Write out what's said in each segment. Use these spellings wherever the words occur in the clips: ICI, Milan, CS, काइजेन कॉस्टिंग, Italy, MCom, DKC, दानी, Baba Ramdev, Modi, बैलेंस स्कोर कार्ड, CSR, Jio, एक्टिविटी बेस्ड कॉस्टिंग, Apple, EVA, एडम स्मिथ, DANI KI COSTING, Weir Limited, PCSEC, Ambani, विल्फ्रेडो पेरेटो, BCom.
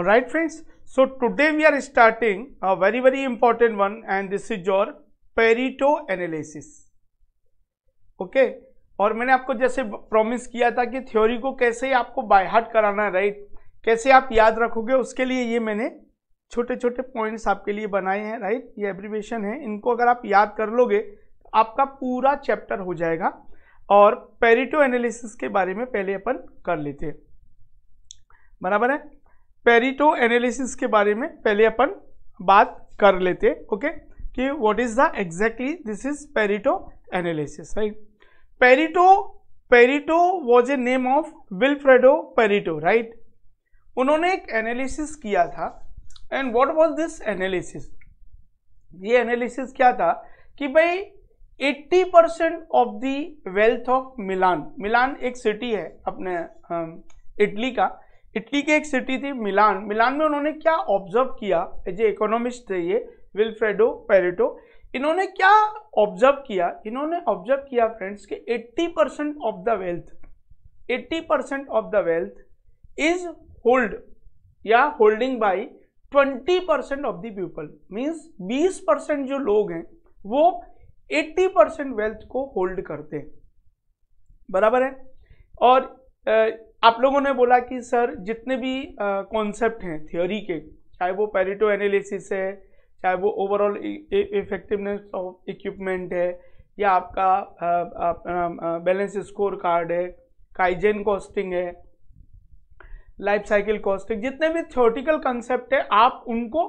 Alright friends, so today we are starting a very important one, and this is your Pareto analysis. Okay, और मैंने आपको जैसे promise किया था कि थ्योरी को कैसे आपको बाय हार्ट कराना है, राइट, कैसे आप याद रखोगे, उसके लिए ये मैंने छोटे छोटे पॉइंट्स आपके लिए बनाए हैं, राइट, ये एब्रिविएशन है, इनको अगर आप याद कर लोगे आपका पूरा चैप्टर हो जाएगा। और पेरेटो एनालिसिस के बारे में पहले अपन कर लेते हैं, बराबर है, पेरेटो एनालिसिस के बारे में पहले अपन बात कर लेते, ओके, कि what is the exactly this is Pareto analysis, right. Pareto was a name of विल्फ्रेडो पेरेटो, right, उन्होंने एक एनालिसिस किया था, and what was this analysis, ये एनालिसिस क्या था कि भाई 80% of the wealth of Milan एक सिटी है अपने इटली का, इटली की एक सिटी थी मिलान में उन्होंने क्या ऑब्जर्व किया, जो इकोनॉमिस्ट थे ये विल्फ्रेडो पेरेटो, इन्होंने क्या ऑब्जर्व किया, इन्होंने ऑब्जर्व किया फ्रेंड्स कि 80% of the wealth, 80% of the wealth is hold या holding by 20% of the people, means 20% जो लोग हैं वो 80% वेल्थ को होल्ड करते हैं, बराबर है। और आप लोगों ने बोला कि सर जितने भी कॉन्सेप्ट हैं थ्योरी के, चाहे वो पेरेटो एनालिसिस है, चाहे वो ओवरऑल इफेक्टिवनेस ऑफ इक्विपमेंट है, या आपका बैलेंस स्कोर कार्ड है, काइजेन कॉस्टिंग है, लाइफ साइकिल कॉस्टिंग, जितने भी थ्योरेटिकल कंसेप्ट है आप उनको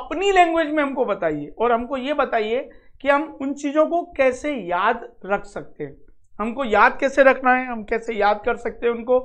अपनी लैंग्वेज में हमको बताइए, और हमको ये बताइए कि हम उन चीज़ों को कैसे याद रख सकते हैं, हमको याद कैसे रखना है, हम कैसे याद कर सकते हैं उनको।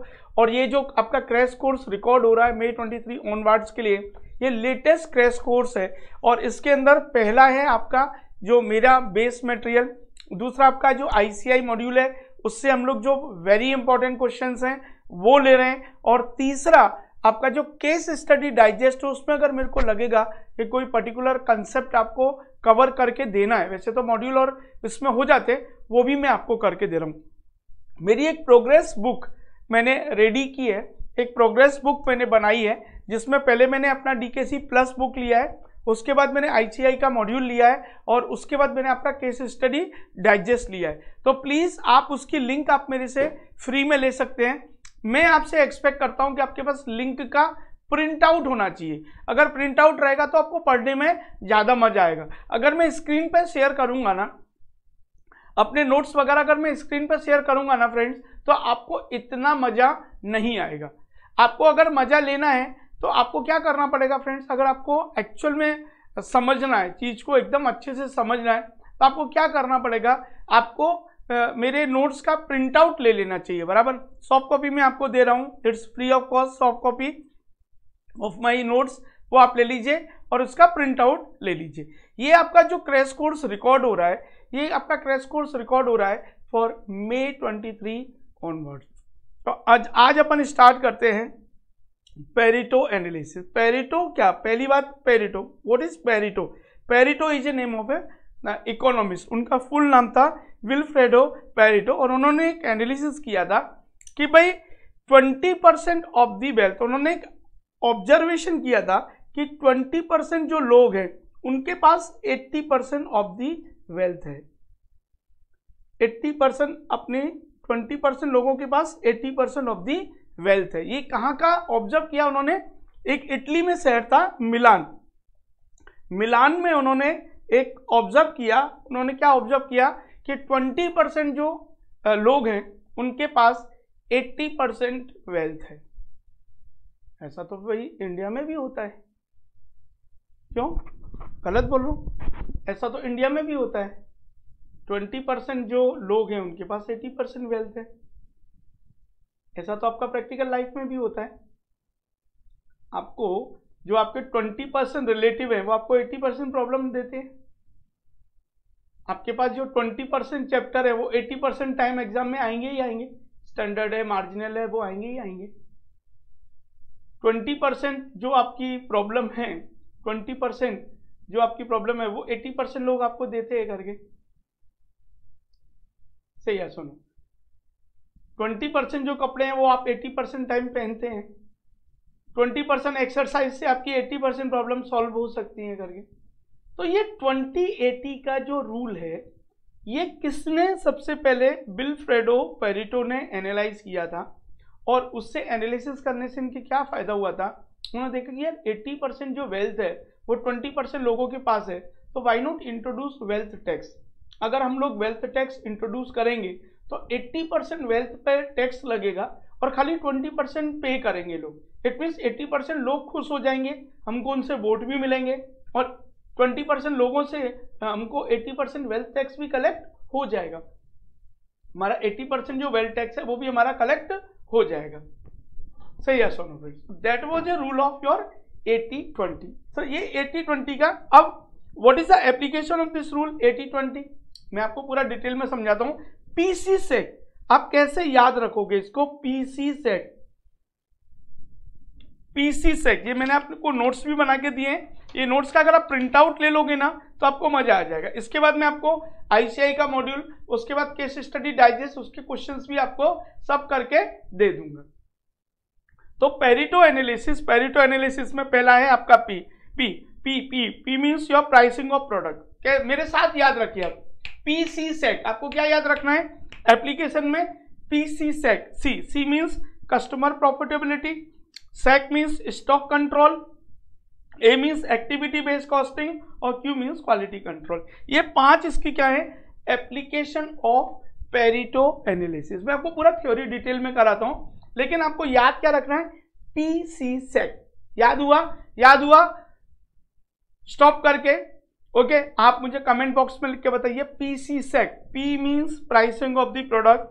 और ये जो आपका क्रैश कोर्स रिकॉर्ड हो रहा है May 23 ऑनवर्ड्स के लिए, ये लेटेस्ट क्रैश कोर्स है, और इसके अंदर पहला है आपका जो मेरा बेस मटेरियल, दूसरा आपका जो ICI मॉड्यूल है उससे हम लोग जो वेरी इंपॉर्टेंट क्वेश्चंस हैं वो ले रहे हैं, और तीसरा आपका जो केस स्टडी डाइजेस्ट है, उसमें अगर मेरे को लगेगा कि कोई पर्टिकुलर कंसेप्ट आपको कवर करके देना है, वैसे तो मॉड्यूल और इसमें हो जाते, वो भी मैं आपको करके दे रहा हूँ। मेरी एक प्रोग्रेस बुक मैंने रेडी की है, एक प्रोग्रेस बुक मैंने बनाई है, जिसमें पहले मैंने अपना DKC प्लस बुक लिया है, उसके बाद मैंने ICI का मॉड्यूल लिया है, और उसके बाद मैंने आपका केस स्टडी डाइजेस्ट लिया है। तो प्लीज़ आप उसकी लिंक आप मेरे से फ्री में ले सकते हैं, मैं आपसे एक्सपेक्ट करता हूं कि आपके पास लिंक का प्रिंट आउट होना चाहिए, अगर प्रिंट आउट रहेगा तो आपको पढ़ने में ज़्यादा मजा आएगा। अगर मैं स्क्रीन पर शेयर करूँगा ना अपने नोट्स वगैरह, अगर मैं स्क्रीन पर शेयर करूँगा ना फ्रेंड्स, तो आपको इतना मज़ा नहीं आएगा। आपको अगर मज़ा लेना है तो आपको क्या करना पड़ेगा फ्रेंड्स, अगर आपको एक्चुअल में समझना है, चीज़ को एकदम अच्छे से समझना है, तो आपको क्या करना पड़ेगा, आपको मेरे नोट्स का प्रिंट आउट ले लेना चाहिए, बराबर। सॉफ्ट कॉपी में आपको दे रहा हूँ, it's free of cost, soft copy of my notes, वो आप ले लीजिए और उसका प्रिंट आउट ले लीजिए। ये आपका जो क्रैश कोर्स रिकॉर्ड हो रहा है, ये आपका क्रैश कोर्स रिकॉर्ड हो रहा है फॉर May 23 ऑनवर्ड। तो आज अपन स्टार्ट करते हैं पेरेटो एनालिसिस। पेरेटो क्या, पहली बात Pareto, what is Pareto? Pareto is a name of a economist, उनका फुल नाम था विल्फ्रेडो पेरेटो, और उन्होंने एक एनालिसिस किया था कि भाई 20% ऑफ दी वेल्थ, उन्होंने एक ऑब्जर्वेशन किया था कि 20% जो लोग हैं उनके पास 80% ऑफ दी वेल्थ है, 80% अपने 20% लोगों के पास 80% ऑफ दी वेल्थ है। ये कहाँ का ऑब्जर्व किया उन्होंने, एक इटली में शहर था मिलान में उन्होंने एक ऑब्जर्व किया, उन्होंने क्या ऑब्जर्व किया कि 20% जो लोग हैं उनके पास 80% वेल्थ है। ऐसा तो भाई इंडिया में भी होता है, क्यों गलत बोल रहा हूँ, ऐसा तो इंडिया में भी होता है, 20% जो लोग हैं उनके पास 80% वेल्थ है, ऐसा तो आपका प्रैक्टिकल लाइफ में भी होता है, आपको जो आपके 20% रिलेटिव है वो आपको 80% प्रॉब्लम देते हैं, आपके पास जो 20% चैप्टर है वो 80% टाइम एग्जाम में आएंगे ही आएंगे, स्टैंडर्ड है मार्जिनल है वो आएंगे ही आएंगे। 20% जो आपकी प्रॉब्लम है, 20% जो आपकी प्रॉब्लम है वो 80% लोग आपको देते हैं करके, सही है। सुनो, 20% जो कपड़े हैं वो आप 80% टाइम पहनते हैं, 20% एक्सरसाइज से आपकी 80% प्रॉब्लम सॉल्व हो सकती है करके। तो ये 20-80 का जो रूल है ये किसने सबसे पहले विल्फ्रेडो पेरेटो ने एनालाइज किया था, और उससे एनालिसिस करने से इनके क्या फ़ायदा हुआ था, उन्होंने देखा कि यार 80% जो वेल्थ है वो 20% लोगों के पास है, तो why not introduce wealth tax. अगर हम लोग वेल्थ टैक्स इंट्रोड्यूस करेंगे तो 80% वेल्थ पर टैक्स लगेगा और खाली 20% पे करेंगे लोग। इट मीन्स 80% लोग खुश हो जाएंगे, हमको उनसे वोट भी मिलेंगे और 20% लोगों से हमको 80% वेल्थ टैक्स भी कलेक्ट हो जाएगा। हमारा 80% जो वेल्थ टैक्स है वो भी हमारा कलेक्ट हो जाएगा। सही है Sonu friends, that was a rule of your 80-20। Sir ये 80-20 का, अब what is the application of this rule 80-20, मैं आपको पूरा डिटेल में समझाता हूँ। पीसी सेट आप कैसे याद रखोगे इसको, पीसी सेट। पीसी सेट ये मैंने आपको नोट्स भी बना के दिए हैं, ये नोट्स का अगर आप प्रिंट आउट ले लोगे ना तो आपको मजा आ जाएगा। इसके बाद मैं आपको आईसीआई का मॉड्यूल, उसके बाद केस स्टडी डाइजेस्ट, उसके क्वेश्चंस भी आपको सब करके दे दूंगा। तो पेरेटो एनालिसिस में पहला है आपका P. P P P P means your pricing of product. मेरे साथ याद रखिए आप पीसी सेट, आपको क्या याद रखना है एप्लीकेशन में, PC set. C C means customer profitability, sec means stock control, A means एक्टिविटी बेस्ड कॉस्टिंग और क्यू मीन्स क्वालिटी कंट्रोल। ये 5 इसकी क्या है एप्लीकेशन ऑफ पेरेटो एनालिसिस। मैं आपको पूरा थ्योरी डिटेल में कराता हूँ, लेकिन आपको याद क्या रखना है पीसी सेट। याद हुआ स्टॉप करके ओके आप मुझे कमेंट बॉक्स में लिख के बताइए PC set. P means pricing of the product,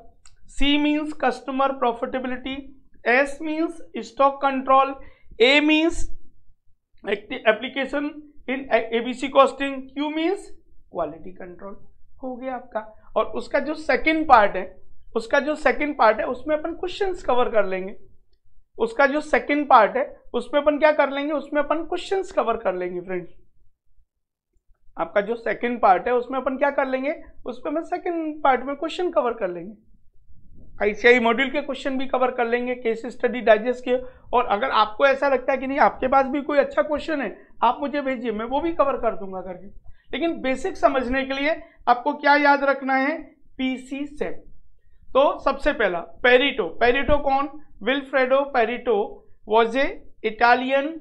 C means customer profitability, S means stock control, A means application in ABC costing, Q means quality control. हो गया आपका। और उसका जो सेकंड पार्ट है उसमें अपन क्वेश्चंस कवर कर लेंगे। फ्रेंड्स आपका जो सेकंड पार्ट है उसमें अपन क्या कर लेंगे, उसमें मैं सेकंड पार्ट में क्वेश्चन कवर कर लेंगे, आईसीआई मॉड्यूल के क्वेश्चन भी कवर कर लेंगे, केस स्टडी डाइजेस्ट के। और अगर आपको ऐसा लगता है कि नहीं आपके पास भी कोई अच्छा क्वेश्चन है आप मुझे भेजिए, मैं वो भी कवर कर दूंगा करके। लेकिन बेसिक समझने के लिए आपको क्या याद रखना है पीसी सेट। तो सबसे पहला पेरेटो कौन, विल्फ्रेडो पेरेटो was a Italian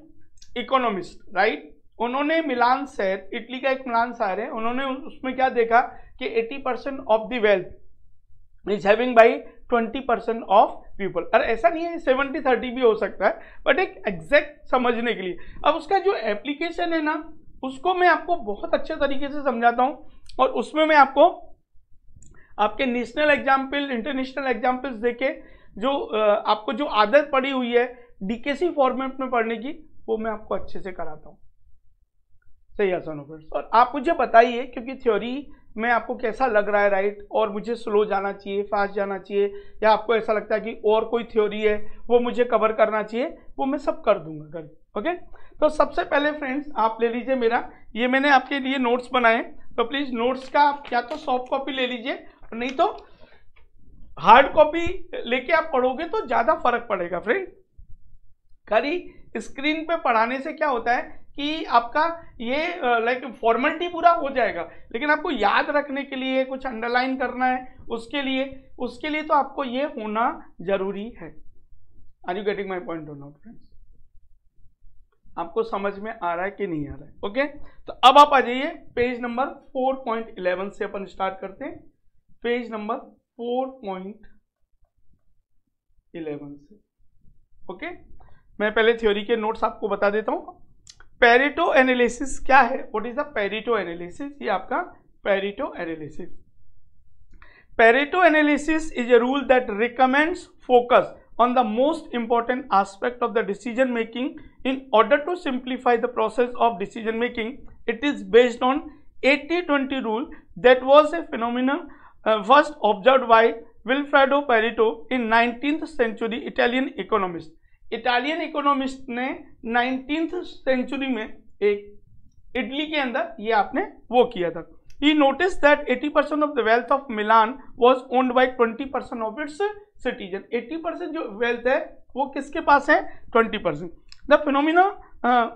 economist, right. उन्होंने मिलान शहर, इटली का एक मिलान शहर है, उन्होंने उसमें क्या देखा कि 80% of the wealth is having by 20% of people. और ऐसा नहीं है 70-30 भी हो सकता है, बट एक एग्जैक्ट समझने के लिए। अब उसका जो एप्लीकेशन है ना उसको मैं आपको बहुत अच्छे तरीके से समझाता हूँ, और उसमें मैं आपको आपके नेशनल एग्जाम्पल, इंटरनेशनल एग्जाम्पल्स देके जो आपको जो आदत पड़ी हुई है डीकेसी फॉर्मेट में पढ़ने की वो मैं आपको अच्छे से कराता हूँ। सही है सोनू फ्रेंड्स। और आप मुझे बताइए क्योंकि थ्योरी में आपको कैसा लग रहा है, राइट, और मुझे स्लो जाना चाहिए, फास्ट जाना चाहिए, या आपको ऐसा लगता है कि और कोई थ्योरी है वो मुझे कवर करना चाहिए, वो मैं सब कर दूंगा कर। ओके तो सबसे पहले फ्रेंड्स आप ले लीजिए मेरा, ये मैंने आपके लिए नोट्स बनाए, तो प्लीज़ नोट्स का आप या तो सॉफ्ट कॉपी ले लीजिए और नहीं तो हार्ड कॉपी लेके आप पढ़ोगे तो ज़्यादा फर्क पड़ेगा फ्रेंड। खाली स्क्रीन पर पढ़ाने से क्या होता है कि आपका ये लाइक फॉर्मेलिटी पूरा हो जाएगा, लेकिन आपको याद रखने के लिए कुछ अंडरलाइन करना है, उसके लिए तो आपको ये होना जरूरी है। Are you getting my point or not friends, आपको समझ में आ रहा है कि नहीं आ रहा है। ओके तो अब आप आ जाइए पेज नंबर 4.11 से अपन स्टार्ट करते हैं, पेज नंबर 4.11 से। ओके मैं पहले थ्योरी के नोट्स आपको बता देता हूँ। पेरेटो एनालिसिस क्या है, what is the Pareto analysis. ये आपका Pareto analysis is a rule that recommends focus on the most important aspect of the decision making in order to simplify the process of decision making. It is based on 80-20 rule that was a phenomenon first observed by विल्फ्रेडो पेरेटो in 19th century Italian economist. Italian economist ने 19th century में एक Italy के अंदर ये आपने वो किया था। He noticed that 80% of the wealth of Milan was owned by 20% of its citizen। 80% जो वेल्थ है वो किसके पास है, 20%। the phenomena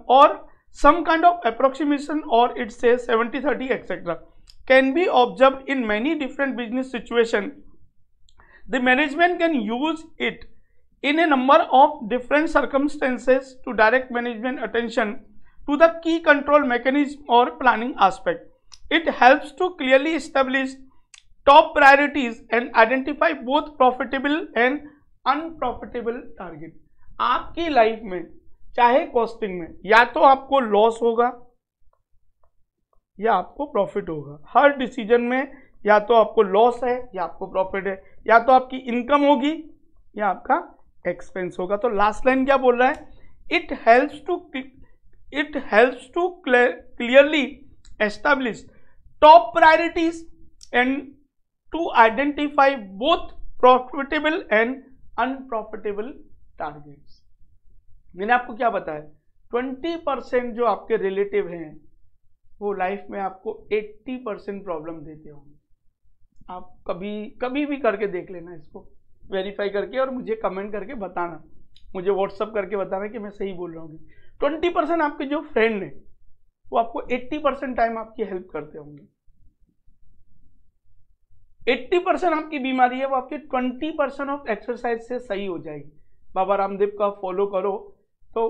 or some kind of approximation, or it says 70-30 etc. can be observed in many different business situation. The management can use it in a number of different circumstances to direct management attention to the key control mechanism or planning aspect. It helps to clearly establish top priorities and identify both profitable and unprofitable target. आपकी life में चाहे costing में या तो आपको loss होगा या आपको प्रॉफिट होगा. हर डिसीजन में या तो आपको लॉस है या आपको प्रॉफिट है, या तो आपकी इनकम होगी या आपका एक्सपेंस होगा. तो लास्ट लाइन क्या बोल रहा है, it helps to clearly establish top priorities and to identify both profitable and unprofitable targets. मैंने आपको क्या बताया, 20% जो आपके रिलेटिव हैं वो लाइफ में आपको 80% प्रॉब्लम देते होंगे. आप कभी भी करके देख लेना, इसको वेरीफाई करके और मुझे कमेंट करके बताना, मुझे व्हाट्सअप करके बताना कि मैं सही बोल रहा हूँ. 20% आपके जो फ्रेंड हैं वो आपको 80% टाइम आपकी हेल्प करते होंगे. 80% आपकी बीमारी है वो आपके 20% ऑफ एक्सरसाइज से सही हो जाएगी. बाबा रामदेव का फॉलो करो तो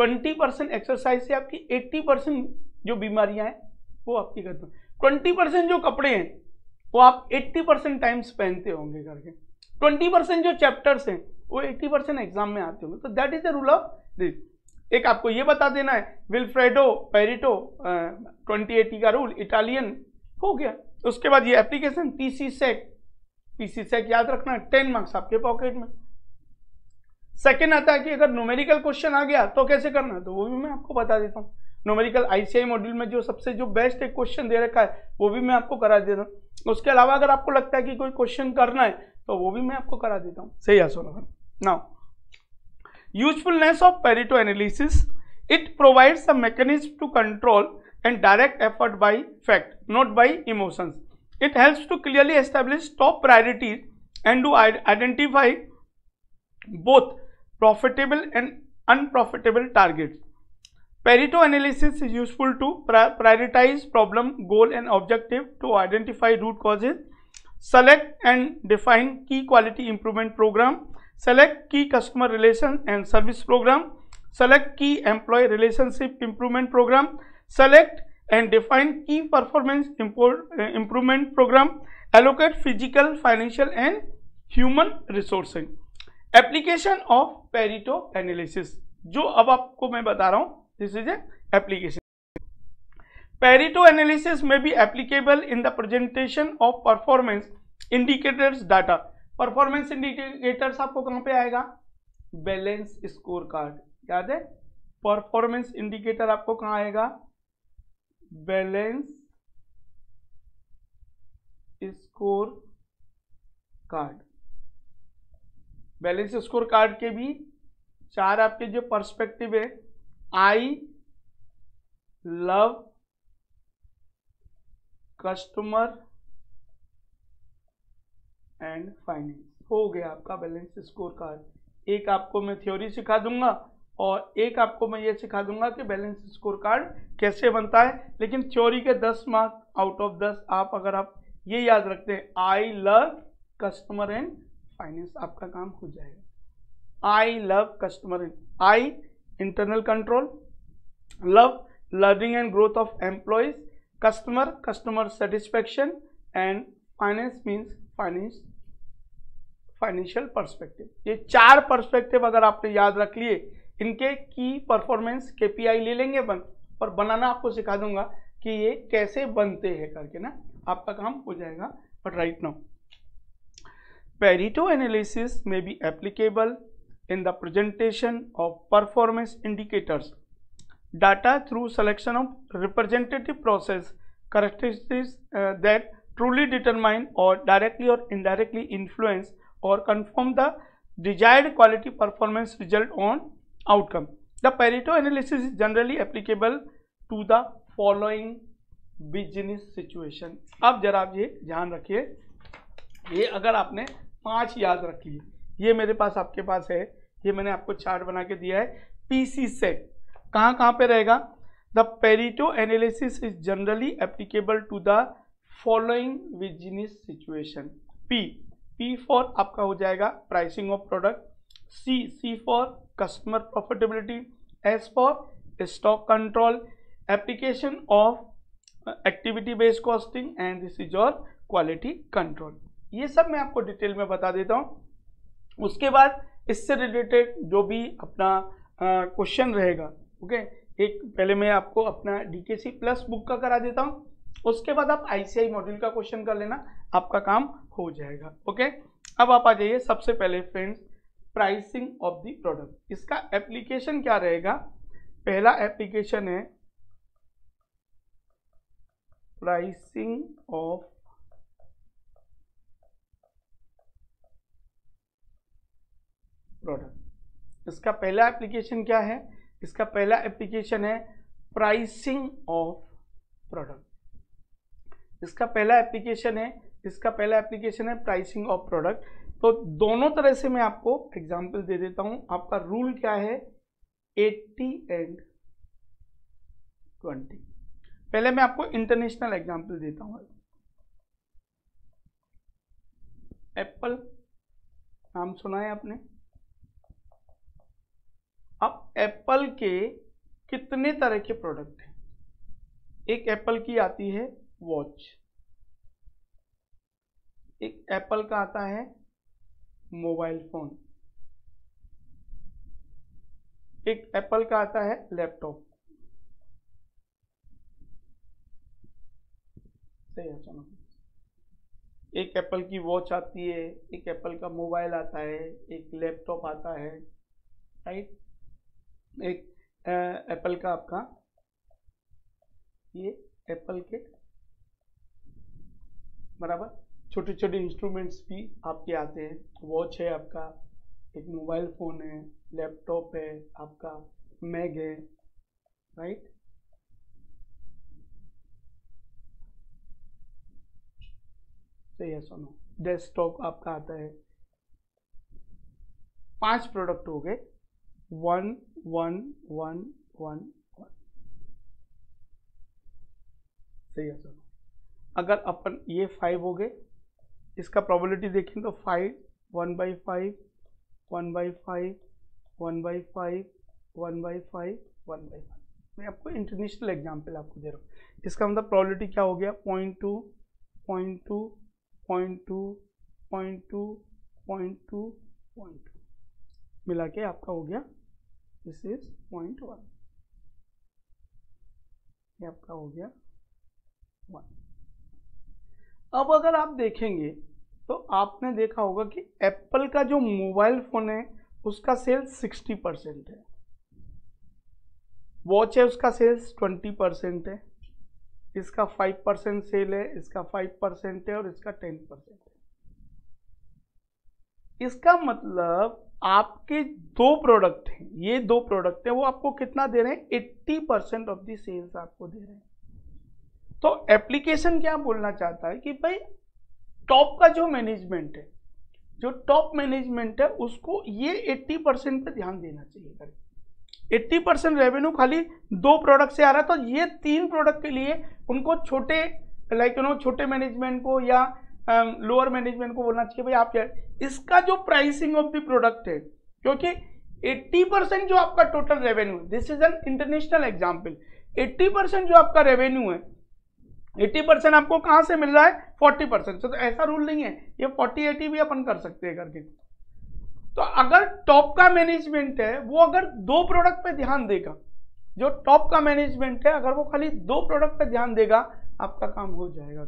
20% एक्सरसाइज से आपकी 80% जो बीमारियां हैं वो आपकी खत्म. 20% जो कपड़े हैं वो आप 80% टाइम्स पहनते होंगे करके. 20% जो चैप्टर्स हैं वो 80% एग्जाम में आते होंगे. तो that is the rule of this. एक आपको ये बता देना है विल्फ्रेड पेरेटो 2080 का रूल, इटालियन हो गया. उसके बाद ये एप्लीकेशन पीसी सेक याद रखना, 10 मार्क्स आपके पॉकेट में. सेकेंड आता है कि अगर न्यूमेरिकल क्वेश्चन आ गया तो कैसे करना, तो वो भी मैं आपको बता देता हूँ. न्यूमेरिकल आईसीआई मॉड्यूल में जो सबसे जो बेस्ट एक क्वेश्चन दे रखा है वो भी मैं आपको करा देता हूँ. उसके अलावा अगर आपको लगता है कि कोई क्वेश्चन करना है तो वो भी मैं आपको करा देता हूँ. सही है. Now usefulness of Pareto analysis, it provides a mechanism to control and direct effort by fact, not by emotions. It helps to clearly establish top priorities and to identify both profitable and unprofitable targets. Pareto analysis is useful to prioritize problem, goal and objective, to identify root causes, select and define key quality improvement program, select key customer relation and service program, select key employee relationship improvement program, select and define key performance improvement program, allocate physical, financial and human resourcing. Application of Pareto analysis, जो अब आपको मैं बता रहा हूँ, this is an application. Pareto analysis may be applicable in the presentation of performance indicators data. Performance indicators आपको कहाँ पे आएगा, बैलेंस स्कोर कार्ड. याद है परफॉर्मेंस इंडिकेटर आपको कहाँ आएगा, बैलेंस स्कोर कार्ड. बैलेंस स्कोर कार्ड के भी 4 आपके जो पर्सपेक्टिव है, I love customer and finance हो गया आपका बैलेंस स्कोर कार्ड. एक आपको मैं थ्योरी सिखा दूंगा और एक आपको मैं ये सिखा दूंगा कि बैलेंस स्कोर कार्ड कैसे बनता है. लेकिन थ्योरी के 10 मार्क्स आउट ऑफ 10 आप अगर आप ये याद रखते हैं I love customer and finance आपका काम हो जाएगा. I love customer and, I internal control, love learning and growth of employees, customer satisfaction and finance means financial perspective. ये 4 पर्सपेक्टिव अगर आपने याद रख लिए, इनके की परफॉर्मेंस केपीआई ले लेंगे अपन और बनाना आपको सिखा दूंगा कि ये कैसे बनते हैं करके ना, आपका काम हो जाएगा. But right now Pareto analysis में be applicable in the presentation of performance indicators data through selection of representative process characteristics that truly determine or directly or indirectly influence or confirm the desired quality performance result on outcome. The Pareto analysis is generally applicable to the following business situation. अब जरा आप ये ध्यान रखिए, ये अगर आपने 5 याद रख लिए, ये मेरे पास आपके पास है, ये मैंने आपको चार्ट बना के दिया है। पीसी सेट कहाँ पे रहेगा? The Pareto analysis is generally applicable to the following business situation. P, P for आपका हो जाएगा pricing of product, C, C for customer profitability, S for stock control, application of एक्टिविटी बेस्ड कॉस्टिंग and this is your quality control. ये सब मैं आपको detail में बता देता हूँ। उसके बाद इससे रिलेटेड जो भी अपना क्वेश्चन रहेगा, ओके, एक पहले मैं आपको अपना डीकेसी प्लस बुक का करा देता हूँ, उसके बाद आप आईसीआई मॉड्यूल का क्वेश्चन कर लेना, आपका काम हो जाएगा। ओके, अब आप आ जाइए। सबसे पहले friends, pricing of the product, इसका एप्लीकेशन क्या रहेगा? पहला एप्लीकेशन है प्राइसिंग ऑफ प्रोडक्ट। इसका पहला एप्लीकेशन क्या है? इसका पहला एप्लीकेशन है प्राइसिंग ऑफ प्रोडक्ट। इसका पहला एप्लीकेशन है, इसका पहला एप्लीकेशन है प्राइसिंग ऑफ प्रोडक्ट। तो दोनों तरह से मैं आपको एग्जांपल दे देता हूं। आपका रूल क्या है? 80 and 20। पहले मैं आपको इंटरनेशनल एग्जांपल देता हूं। एप्पल नाम सुना है आपने। अब एप्पल के कितने तरह के प्रोडक्ट हैं? एक एप्पल की आती है वॉच, एक एप्पल का आता है मोबाइल फोन, एक एप्पल का आता है लैपटॉप। सही है, सुनो। एक एप्पल की वॉच आती है, एक एप्पल का मोबाइल आता है, एक लैपटॉप आता है, राइट। एक एप्पल का आपका ये एप्पल के बराबर छोटे छोटे इंस्ट्रूमेंट्स भी आपके आते हैं। वॉच है आपका, एक मोबाइल फोन है, लैपटॉप है आपका, मैग है, राइट। सही है, सुनो। डेस्कटॉप आपका आता है। 5 प्रोडक्ट हो गए, 1 1 1 1 1। सही है, सुनो। अगर अपन ये 5 हो गए, इसका प्रोबेबिलिटी देखें तो 5 1 by 5 1 by 5 1 by 5 1 by 5 1 by 5 1 by 5। मैं आपको इंटरनेशनल एग्जाम्पल आपको दे रहा हूँ। इसका मतलब प्रोबेबिलिटी क्या हो गया? 0.2 0.2 0.2 0.2 0.2 0.2 मिला के आपका हो गया दिस इज 0.1। ये आपका हो गया 1। अब अगर आप देखेंगे तो आपने देखा होगा कि एप्पल का जो मोबाइल फोन है उसका सेल्स 60% है, वॉच है उसका सेल्स 20% है, इसका 5% सेल है, इसका 5% है और इसका 10% है। इसका मतलब आपके 2 प्रोडक्ट हैं, ये 2 प्रोडक्ट हैं, वो आपको कितना दे रहे हैं? 80% ऑफ दी सेल्स आपको दे रहे हैं। तो एप्लीकेशन क्या बोलना चाहता है कि भाई टॉप का जो मैनेजमेंट है, जो टॉप मैनेजमेंट है, उसको ये 80% पे ध्यान देना चाहिए। 80% रेवेन्यू खाली 2 प्रोडक्ट से आ रहा है, तो ये 3 प्रोडक्ट के लिए उनको छोटे छोटे मैनेजमेंट को या लोअर मैनेजमेंट को बोलना चाहिए भाई आप क्या, इसका जो प्राइसिंग ऑफ द प्रोडक्ट है, क्योंकि 80% जो आपका total revenue, this is an international example, 80% जो आपका रेवेन्यू है, 80% आपको कहाँ से मिल रहा है? 40%। तो ऐसा रूल नहीं है, ये 40-80 भी अपन कर सकते हैं करके। तो अगर टॉप का मैनेजमेंट है वो अगर 2 प्रोडक्ट पे ध्यान देगा, जो टॉप का मैनेजमेंट है अगर वो खाली 2 प्रोडक्ट पे ध्यान देगा, आपका काम हो जाएगा।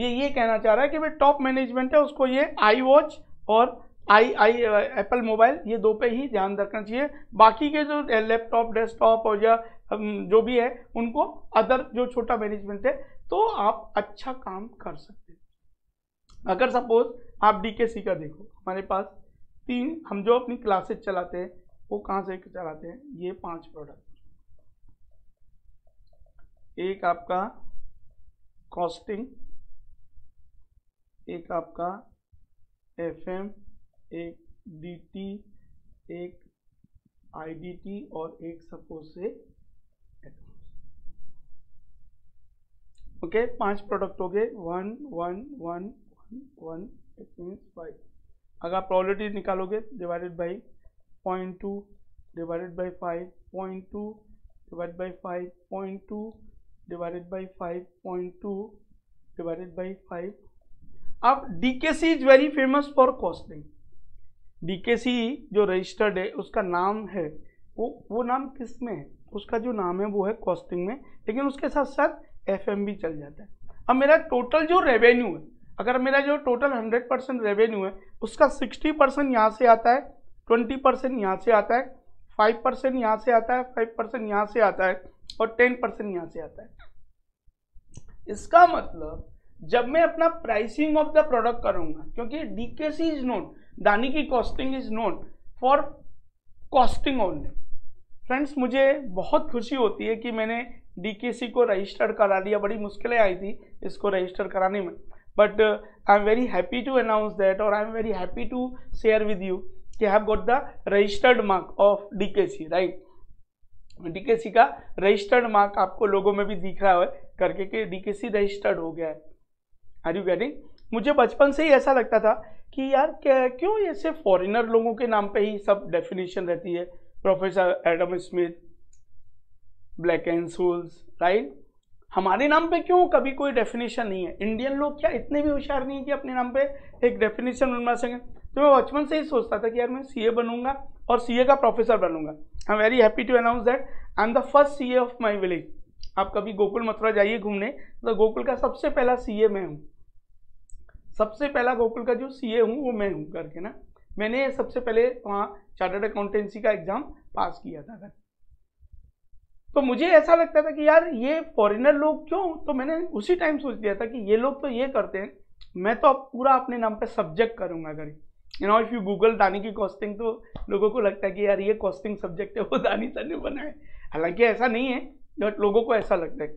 ये कहना चाह रहा है कि भाई टॉप मैनेजमेंट है उसको ये आई वॉच और आई एप्पल मोबाइल, ये 2 पे ही ध्यान रखना चाहिए। बाकी के जो लैपटॉप, डेस्कटॉप और या जो भी है उनको अदर जो छोटा मैनेजमेंट है, तो आप अच्छा काम कर सकते हैं। अगर सपोज आप डीकेसी का देखो, हमारे पास हम जो अपनी क्लासेस चलाते हैं वो कहाँ से चलाते हैं? ये 5 प्रोडक्ट, एक आपका कॉस्टिंग, एक आपका एफएम, एक डीटी, एक आईडीटी और एक सपोज से अकाउंट। ओके, 5 प्रोडक्ट हो गए, 1 1 1 1 1, इट मीन्स 5। अगर आप प्रोबेबिलिटी निकालोगे divided by 0.2 divided by 5, 0.2 divided by 5, 0.2 divided by 5, 0.2 divided by 5। अब DKC is very famous for costing. DKC जो रजिस्टर्ड है उसका नाम है, वो नाम किस में है, उसका जो नाम है वो है कॉस्टिंग में, लेकिन उसके साथ साथ एफएम भी चल जाता है। अब मेरा टोटल जो रेवेन्यू है, अगर मेरा जो टोटल 100% रेवेन्यू है उसका 60% यहाँ से आता है, 20% यहाँ से आता है, 5% यहाँ से आता है, 5% यहाँ से आता है और 10% यहाँ से आता है। इसका मतलब जब मैं अपना प्राइसिंग ऑफ द प्रोडक्ट करूंगा, क्योंकि डीकेसी इज नोट, दानी की costing is not for costing only. Friends, मुझे बहुत खुशी होती है कि मैंने डीकेसी को रजिस्टर करा लिया। बड़ी मुश्किलें आई थी इसको रजिस्टर कराने में, but I am very happy to announce that और I am very happy to share with you कि I have got the registered mark of DKC, right. DKC का रजिस्टर्ड मार्क आपको लोगों में भी दिख रहा है करके कि डीकेसी रजिस्टर्ड हो गया है। Are you getting? मुझे बचपन से ही ऐसा लगता था कि यार क्यों ये सिर्फ फॉरेनर लोगों के नाम पे ही सब डेफिनेशन रहती है, professor एडम स्मिथ, black and Scholes, right. हमारे नाम पे क्यों कभी कोई डेफिनेशन नहीं है? इंडियन लोग क्या इतने भी होशियार नहीं है कि अपने नाम पे एक डेफिनेशन बना सकें? तो मैं बचपन से ही सोचता था कि यार मैं सीए बनूंगा और सीए का प्रोफेसर बनूंगा। I am very happy to announce that I am the first CA of my village. आप कभी गोकुल मथुरा जाइए घूमने तो गोकुल का सबसे पहला सीए मैं हूँ, सबसे पहला गोकुल का जो सीए हूँ वो मैं हूँ करके ना। मैंने सबसे पहले वहाँ चार्टर्ड अकाउंटेंसी का एग्जाम पास किया था। तो मुझे ऐसा लगता था कि यार ये फॉरेनर लोग क्यों, तो मैंने उसी टाइम सोच लिया था कि ये लोग तो ये करते हैं, मैं तो अब पूरा अपने नाम पे सब्जेक्ट करूँगा करके। You know, if you Google दानी की कॉस्टिंग तो लोगों को लगता है कि यार ये कॉस्टिंग सब्जेक्ट है वो दानी सर ने बनाया, हालांकि ऐसा नहीं है बट लोगों को ऐसा लगता है।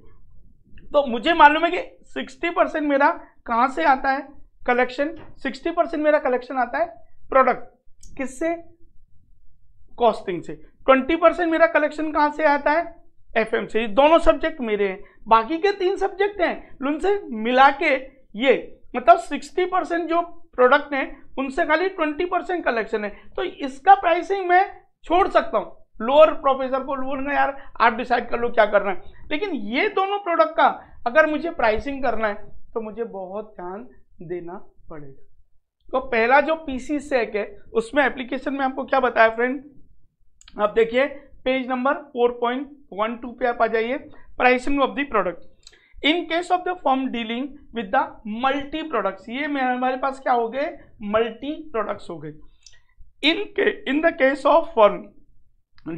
तो मुझे मालूम है कि 60% मेरा कहाँ से आता है कलेक्शन, 60% मेरा कलेक्शन आता है प्रोडक्ट, किससे? कॉस्टिंग से। 20% मेरा कलेक्शन कहाँ से आता है? एफएम से। दोनों सब्जेक्ट मेरे हैं, बाकी के 3 सब्जेक्ट हैं, उनसे मिला के ये मतलब 60% जो प्रोडक्ट हैं उनसे खाली 20% कलेक्शन है। तो इसका प्राइसिंग मैं छोड़ सकता हूँ, लोअर प्रोफेसर को बोलना यार आप डिसाइड कर लो क्या करना है, लेकिन ये दोनों प्रोडक्ट का अगर मुझे प्राइसिंग करना है तो मुझे बहुत ध्यान देना पड़ेगा। तो पहला जो पीसी सेक है उसमें एप्लीकेशन में आपको क्या बताया फ्रेंड, आप देखिए पेज नंबर 4.12 पे आप आ जाइए। Pricing of the product in case of the firm dealing with the multi products, ये हमारे पास क्या हो गए, मल्टी प्रोडक्ट्स हो गए। In the case of firm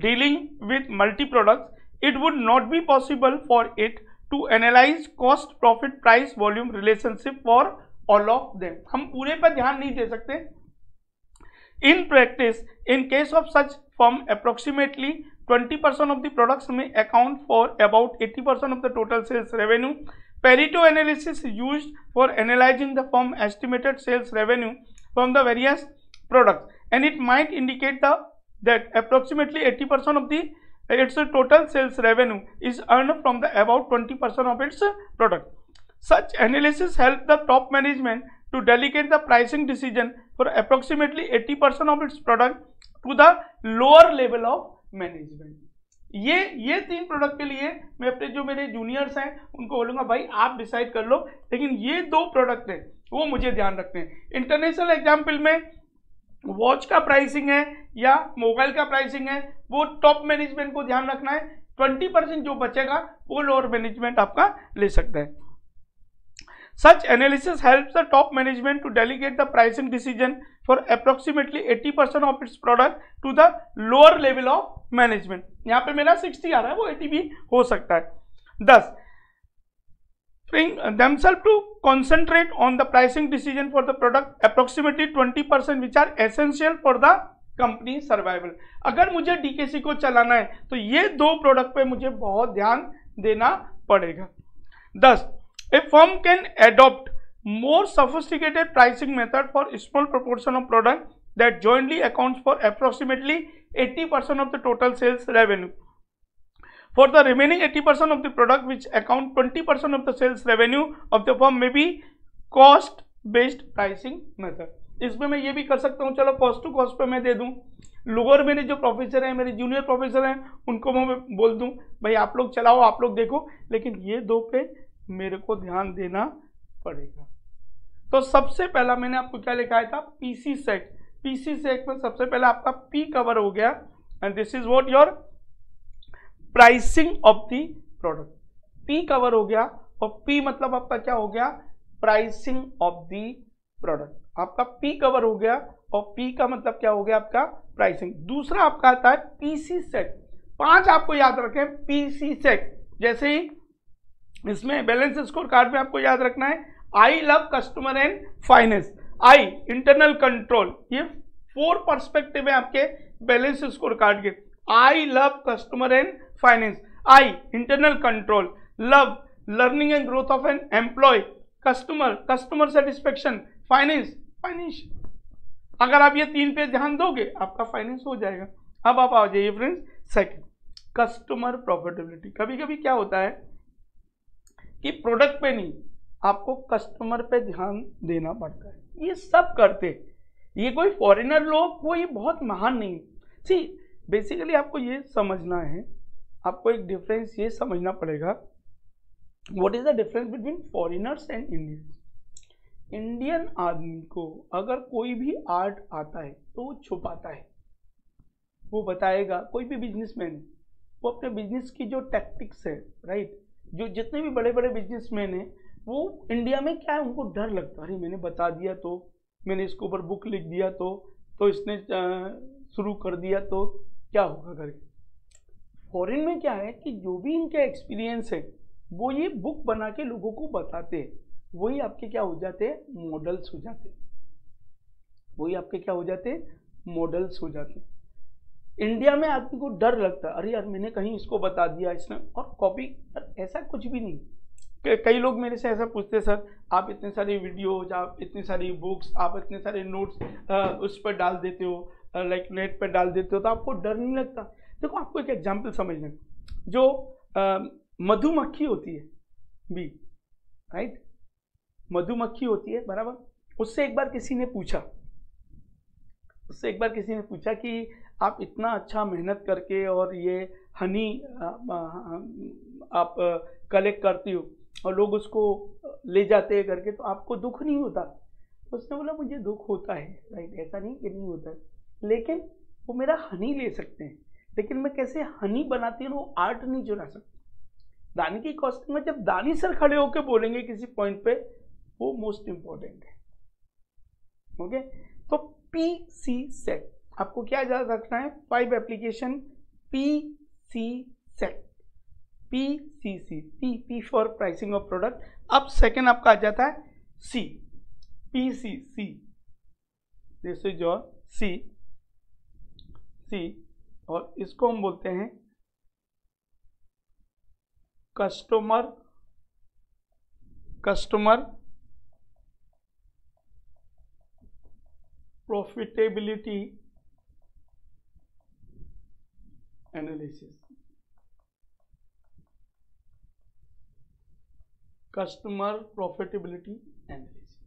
dealing with multi products it would not be possible for it to analyze cost profit price volume relationship for all of them, हम पूरे पर ध्यान नहीं दे सकते। in practice in case of such firm approximately 20% of the products may account for about 80% of the total sales revenue. Pareto analysis used for analyzing the firm estimated sales revenue from the various products and it might indicate the that approximately 80% of the its total sales revenue is earned from the about 20% of its product. Such analysis help the top management to delegate the pricing decision for approximately 80% of its product to the lower level of management. ये 3 product के लिए मैं अपने जो मेरे juniors हैं उनको बोलूँगा भाई आप डिसाइड कर लो, लेकिन ये 2 प्रोडक्ट हैं वो मुझे ध्यान रखते हैं। इंटरनेशनल एग्जाम्पल में वॉच का प्राइसिंग है या मोबाइल का प्राइसिंग है वो टॉप मैनेजमेंट को ध्यान रखना है, 20% जो बचेगा वो लोअर मैनेजमेंट आपका ले सकता है। Such analysis helps the top management to delegate the pricing decision for approximately 80% of its product to the lower level of management. यहाँ पे मेरा 60 आ रहा है, वो 80 भी हो सकता है। 10 themselves to concentrate on the pricing decision for the product approximately 20% which are essential for the company survival. अगर मुझे डीकेसी को चलाना है तो ये 2 प्रोडक्ट पे मुझे बहुत ध्यान देना पड़ेगा। 10 a firm can adopt more sophisticated pricing method for small proportion of product that jointly accounts for approximately 80% of the total sales revenue. For the remaining 80% of the product which account 20% of the sales revenue of the firm may be cost based pricing method. इसमें मैं ये भी कर सकता हूँ, चलो cost to cost पे मैं दे दूँ, लोअर मेरे जो प्रोफेसर हैं, मेरे जूनियर प्रोफेसर हैं, उनको मैं बोल दूँ भाई आप लोग चलाओ, आप लोग देखो, लेकिन ये दो पे मेरे को ध्यान देना पड़ेगा. तो सबसे पहला मैंने आपको क्या लिखाया था, पीसी सेट. पीसी सेट में सबसे पहला आपका पी कवर हो गया and this is what your pricing of the product. P cover हो गया और पी मतलब आपका क्या हो गया, प्राइसिंग ऑफ द प्रोडक्ट. आपका पी कवर हो गया और पी का मतलब क्या हो गया आपका प्राइसिंग. दूसरा आपका आता है पीसी सेट. पांच आपको याद रखें पीसी सेट. जैसे ही इसमें बैलेंस स्कोर कार्ड में आपको याद रखना है I love customer and finance, I internal control, ये फोर पर्सपेक्टिव है आपके बैलेंस स्कोर कार्ड के. I love customer and finance, I internal control, love learning and growth of an employ, customer customer satisfaction, finance finance. अगर आप ये तीन पे ध्यान दोगे आपका फाइनेंस हो जाएगा. अब आप आ जाइए फ्रेंड्स सेकंड, कस्टमर प्रॉफिटेबिलिटी. कभी कभी क्या होता है कि प्रोडक्ट पे नहीं, आपको कस्टमर पे ध्यान देना पड़ता है. ये सब करते, ये कोई फॉरेनर लोग कोई बहुत महान नहीं. सी बेसिकली आपको ये समझना है, आपको एक डिफरेंस ये समझना पड़ेगा, what is the difference between foreigners and Indians. Indian आदमी को अगर कोई भी आर्ट आता है तो वो छुपाता है, वो बताएगा. कोई भी बिजनेसमैन वो अपने बिजनेस की जो टैक्टिक्स है, राइट, जो जितने भी बड़े बड़े बिजनेसमैन हैं वो इंडिया में क्या है, उनको डर लगता है, अरे मैंने बता दिया तो, मैंने इसके ऊपर बुक लिख दिया तो इसने शुरू कर दिया तो क्या होगा करके. फॉरेन में क्या है कि जो भी इनका एक्सपीरियंस है वो ये बुक बना के लोगों को बताते हैं, वही आपके क्या हो जाते हैं, मॉडल्स हो जाते हैं, वही आपके क्या हो जाते हैं, मॉडल्स हो जाते हैं. इंडिया में आदमी को डर लगता है, अरे यार मैंने कहीं इसको बता दिया इसने और कॉपी. ऐसा कुछ भी नहीं. कई लोग मेरे से ऐसा पूछते, सर आप इतने सारे वीडियोज, आप इतनी सारी बुक्स, आप इतने सारे नोट्स उस पर डाल देते हो, लाइक नेट पर डाल देते हो, तो आपको डर नहीं लगता. देखो आपको एक एग्जाम्पल समझना है, जो मधुमक्खी होती है बी, राइट, मधुमक्खी होती है बराबर. उससे एक बार किसी ने पूछा कि आप इतना अच्छा मेहनत करके और ये हनी आप कलेक्ट करती हो और लोग उसको ले जाते हैं करके, तो आपको दुख नहीं होता. तो उसने बोला मुझे दुख होता है, राइट, ऐसा नहीं कि नहीं होता है, लेकिन वो मेरा हनी ले सकते हैं, लेकिन मैं कैसे हनी बनाती हूँ वो आर्ट नहीं चुरा सकता. दानी की कॉस्टिंग में जब दानी सर खड़े होकर बोलेंगे किसी पॉइंट पे, वो मोस्ट इंपॉर्टेंट है. ओके, तो पी सी सेट आपको क्या याद रखना है, five application P C set. P C C, P P for pricing of product. अब सेकंड आपका आ जाता है C, P C C, this is your C C, और इसको हम बोलते हैं customer profitability analysis. Customer profitability analysis.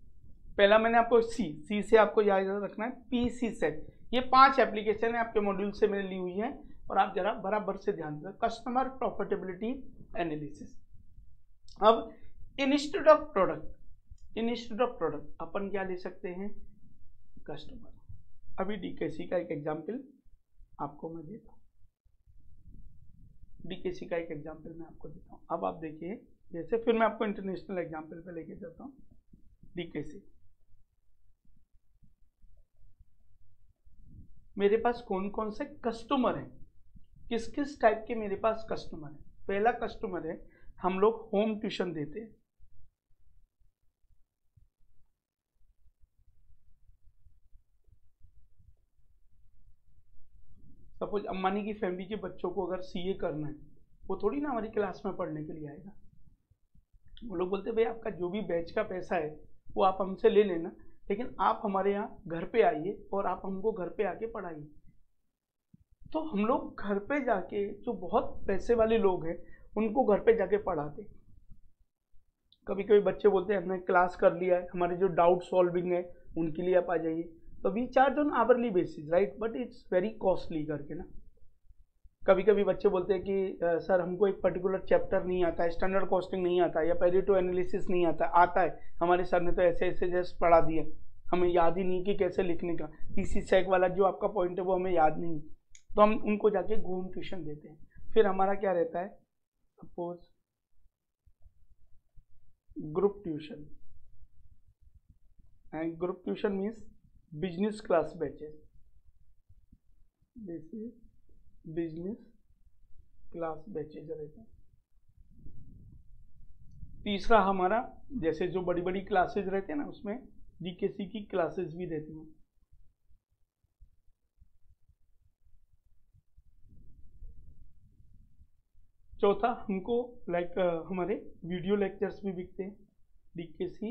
पहला मैंने आपको सी से आपको याद रखना है पीसी सेट. ये पांच एप्लीकेशन है आपके मॉड्यूल से मैंने ली हुई है और आप जरा बराबर से ध्यान दें. Customer profitability analysis. अब इंस्टीट्यूट ऑफ प्रोडक्ट अपन क्या ले सकते हैं, कस्टमर. अभी डीकेसी का एक एग्जांपल आपको मैं देता हूँ, अब आप देखिए जैसे, फिर मैं आपको इंटरनेशनल एग्जांपल पे लेके जाता हूँ. डीकेसी मेरे पास कौन कौन से कस्टमर हैं, किस किस टाइप के मेरे पास कस्टमर हैं. पहला कस्टमर है, हम लोग होम ट्यूशन देते हैं, सपोज अंबानी की फैमिली के बच्चों को अगर सीए करना है, वो थोड़ी ना हमारी क्लास में पढ़ने के लिए आएगा. वो लोग बोलते हैं भाई आपका जो भी बैच का पैसा है वो आप हमसे ले लेना, लेकिन आप हमारे यहाँ घर पे आइए और आप हमको घर पे आके पढ़ाइए। तो हम लोग घर पे जाके, जो बहुत पैसे वाले लोग हैं उनको घर पे जाके पढ़ाते। कभी कभी बच्चे बोलते हैं हमने क्लास कर लिया है, हमारे जो डाउट सॉल्विंग है उनके लिए आप आ जाइए। तो we charge on hourly basis right, but it's very costly करके ना। कभी कभी बच्चे बोलते हैं कि सर हमको एक पर्टिकुलर चैप्टर नहीं आता है, स्टैंडर्ड कॉस्टिंग नहीं आता या पेरेटो एनालिसिस नहीं आता, आता है हमारे सर ने तो ऐसे ऐसे जस्ट पढ़ा दिया, हमें याद ही नहीं कि कैसे लिखने का, टीसी सेक वाला जो आपका पॉइंट है वो हमें याद नहीं। तो हम उनको जाके घूम ट्यूशन देते हैं। फिर हमारा क्या रहता है, suppose group tuition, and group tuition means business class batches, this is business class batches रहता है। तीसरा हमारा जैसे जो बड़ी बड़ी क्लासेज रहते हैं ना उसमें डीकेसी की क्लासेज भी रहती हैं। चौथा हमको हमारे वीडियो लेक्चर्स भी बिकते हैं, डीकेसी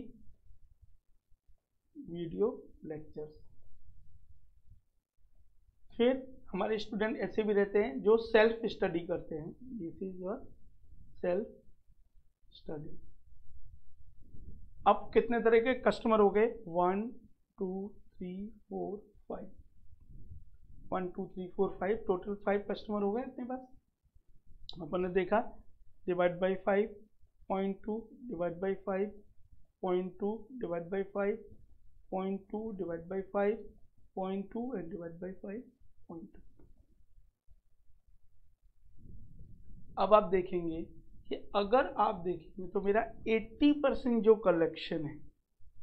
वीडियो लेक्चर्स। फिर हमारे स्टूडेंट ऐसे भी रहते हैं जो सेल्फ स्टडी करते हैं, this is your self study. अब कितने तरह के कस्टमर हो गए, 1 2 3 4 5, 1 2 3 4 5, टोटल 5 कस्टमर हो गए अपने पास। अपन ने देखा divide by 5.2 divide by 5.2 divide by 5.2 divide by 5.2 and divide by 5.2। अब आप देखेंगे कि अगर आप देखेंगे तो मेरा 80% जो कलेक्शन है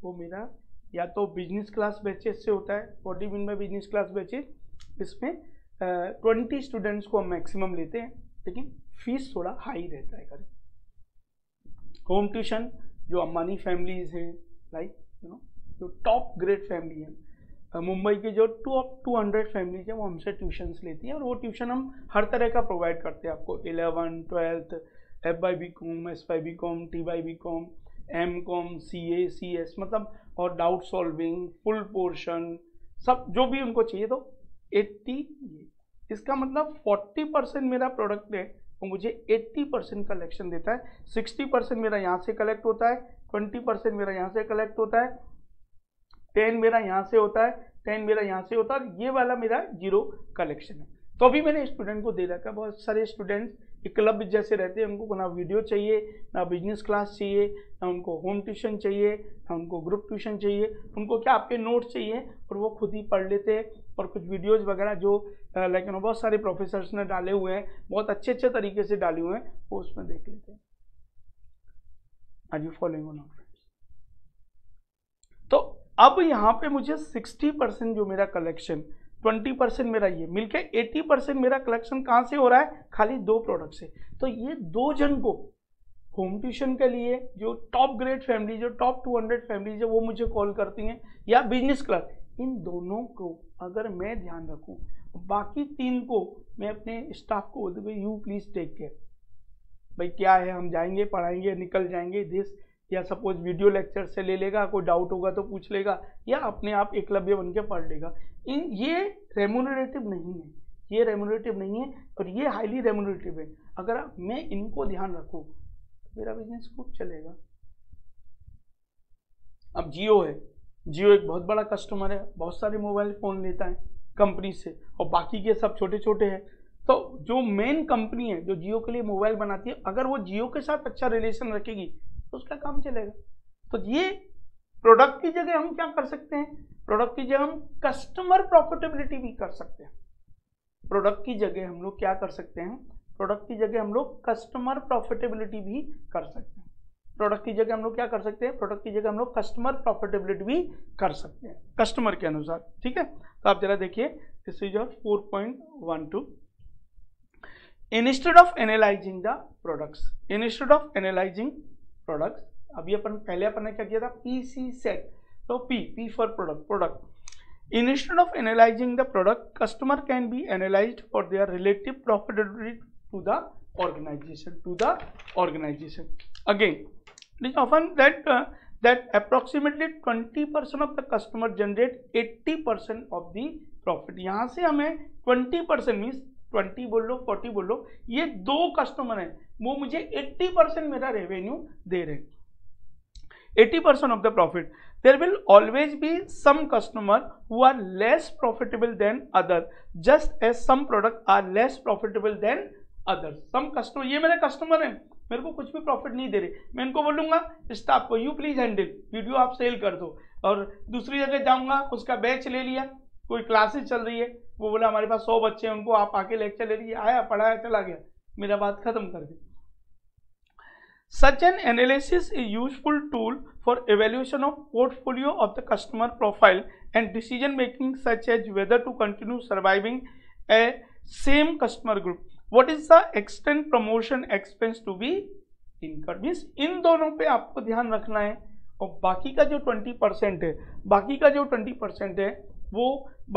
वो मेरा या तो बिजनेस क्लास बैचेस से होता है, 40 दिन में बिजनेस क्लास बैचेस, इसमें 20 स्टूडेंट्स को हम मैक्सिमम लेते हैं, लेकिन फीस थोड़ा हाई रहता है। करें होम ट्यूशन जो अंबानी फैमिलीज हैं, लाइक यू नो जो टॉप ग्रेड फैमिली है मुंबई की, जो 200 फैमिलीज हैं वो हमसे ट्यूशन्स लेती हैं, और वो ट्यूशन हम हर तरह का प्रोवाइड करते हैं आपको, 11, 12, FY BCom, SY BCom, TY BCom, MCom, CA, CS, मतलब और डाउट सॉल्विंग, फुल पोर्शन, सब जो भी उनको चाहिए। तो 80, इसका मतलब 40% मेरा प्रोडक्ट है वो मुझे 80% कलेक्शन देता है। 60% मेरा यहाँ से कलेक्ट होता है, 20% मेरा यहाँ से कलेक्ट होता है, 10 मेरा यहाँ से होता है, 10 मेरा यहाँ से होता है, ये वाला मेरा 0 कलेक्शन है। तो अभी मैंने स्टूडेंट को दे रखा है, बहुत सारे स्टूडेंट्स क्लब जैसे रहते हैं, उनको ना वीडियो चाहिए, ना बिजनेस क्लास चाहिए, ना उनको होम ट्यूशन चाहिए, ना उनको ग्रुप ट्यूशन चाहिए, उनको क्या आपके नोट्स चाहिए और वो खुद ही पढ़ लेते हैं। और कुछ वीडियोज़ वगैरह जो लाइक बहुत सारे प्रोफेसर्स ने डाले हुए हैं, बहुत अच्छे अच्छे तरीके से डाले हुए हैं, वो उसमें देख लेते हैं। Are you following on not? तो अब यहाँ पे मुझे 60% जो मेरा कलेक्शन, 20% मेरा ये मिलके 80% मेरा कलेक्शन कहाँ से हो रहा है, खाली 2 प्रोडक्ट से। तो ये 2 जन को होम ट्यूशन के लिए जो टॉप ग्रेड फैमिली, जो टॉप 200 फैमिली जो वो मुझे कॉल करती हैं, या बिजनेस क्लास, इन दोनों को अगर मैं ध्यान रखूँ, बाकी 3 को मैं अपने स्टाफ को बोल दूँ यू प्लीज़ टेक केयर, भाई क्या है हम जाएंगे पढ़ाएंगे निकल जाएंगे, दिस, या सपोज वीडियो लेक्चर से ले लेगा, कोई डाउट होगा तो पूछ लेगा, या अपने आप एकलव्य बन के पढ़ लेगा। इन ये रेम्यूनरेटिव नहीं है, ये रेम्यूनरेटिव नहीं है, और ये हाईली रेम्यूनरेटिव है। अगर मैं इनको ध्यान रखूँ तो मेरा बिजनेस खूब चलेगा। अब जियो है, जियो एक बहुत बड़ा कस्टमर है, बहुत सारे मोबाइल फ़ोन लेता है कंपनी से, और बाकी के सब छोटे छोटे हैं। तो जो मेन कंपनी है जो जियो के लिए मोबाइल बनाती है, अगर वो जियो के साथ अच्छा रिलेशन रखेगी तो उसका काम चलेगा। तो ये प्रोडक्ट की जगह हम क्या कर सकते हैं, प्रोडक्ट की जगह हम कस्टमर प्रॉफिटेबिलिटी भी कर सकते हैं। प्रोडक्ट की जगह हम लोग क्या कर सकते हैं, प्रोडक्ट की जगह हम लोग कस्टमर प्रॉफिटेबिलिटी भी कर सकते हैं। प्रोडक्ट की जगह हम लोग क्या कर सकते हैं, प्रोडक्ट की जगह हम लोग कस्टमर प्रॉफिटेबिलिटी भी कर सकते हैं, कस्टमर के अनुसार। ठीक है, तो आप जरा देखिए, this is your 4.12। Instead of analysing the products, instead of analysing products, अभी अपन पहले अपन ने क्या किया था, पीसी सेट, तो P for product, product. Instead of analysing the product, customer can be analysed for their relative profitability to the organisation, to the organisation. Again often that that approximately 20% of the customer generate 80% of the profit. यहाँ से हमें 20% means 20 बोल लो 40 बोल लो, ये दो customer हैं वो मुझे 80% मेरा रेवेन्यू दे रहे हैं, 80% of the profit. There will always be some customer who are less profitable than other, just as some product are less profitable than other. Some customer, ये मेरे कस्टमर हैं, मेरे को कुछ भी प्रॉफिट नहीं दे रहे, मैं इनको बोलूंगा स्टाफ को यू प्लीज हैंडल, वीडियो आप सेल कर दो. और दूसरी जगह जाऊंगा, उसका बैच ले लिया, कोई क्लासेस चल रही है, वो बोला हमारे पास 100 बच्चे हैं, उनको आप आके लेक्चर ले लीजिए, आया पढ़ाया चला गया, मेरा बात खत्म कर दी. Such an analysis is useful tool for evaluation of portfolio of the customer profile and decision making such as whether to continue surviving a same customer group. What is the extent promotion expense to be incurred? Means इन दोनों पे आपको ध्यान रखना है. और बाकी का जो 20% है, बाकी का जो 20% है वो,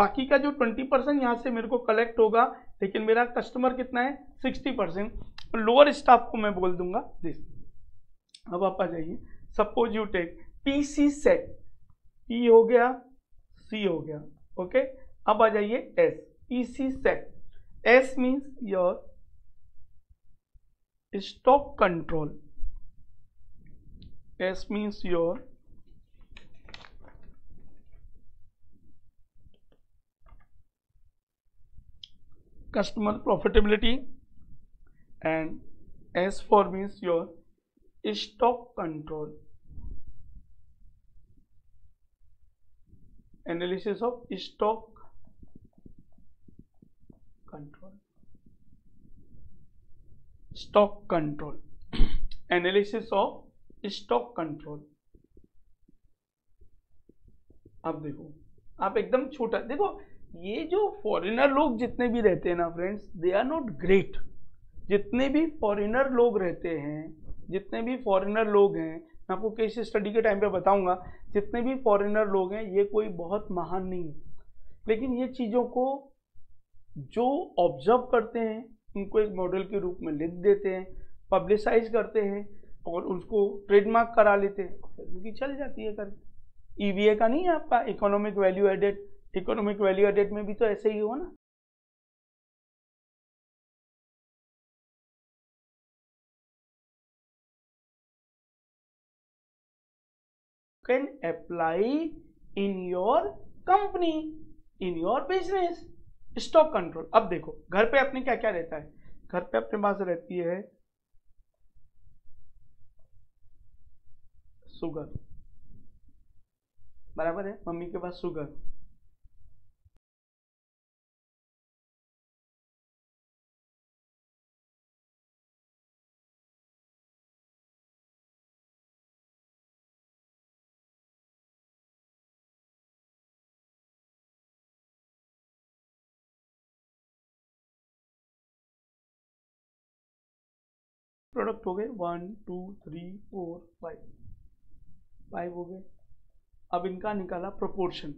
बाकी का जो 20% यहाँ से मेरे को कलेक्ट होगा, लेकिन मेरा कस्टमर कितना है 60%, लोअर स्टाफ को मैं बोल दूंगा दिस. अब आप आ जाइए, suppose you take PC set, P हो गया, C हो गया, ओके. अब आ जाइए S, PC set. S means your stock control. S means your customer profitability, and S for means your stock control. Analysis of stock control, stock control, analysis of stock control. आप देखो, आप एकदम छोटा देखो, ये जो फॉरेनर लोग जितने भी रहते हैं ना friends, they are not great. जितने भी फॉरेनर लोग रहते हैं, जितने भी फॉरेनर लोग हैं, मैं आपको केस स्टडी के टाइम पे बताऊंगा, जितने भी फॉरेनर लोग हैं ये कोई बहुत महान नहीं है, लेकिन ये चीज़ों को जो ऑब्जर्व करते हैं उनको एक मॉडल के रूप में लिख देते हैं, पब्लिसाइज करते हैं और उसको ट्रेडमार्क करा लेते हैं, फिर उनकी चल जाती है करके. EVA का नहीं है आपका, economic value added. Economic value added में भी तो ऐसे ही हुआ ना, can apply in your company, in your business. Stock control. अब देखो घर पे अपने क्या क्या रहता है, घर पे अपने पास रहती है शुगर, बराबर है, मम्मी के पास शुगर, प्रोडक्ट हो गए 1 2 3 4 5 5 हो गए. अब इनका निकाला प्रोपोर्शन,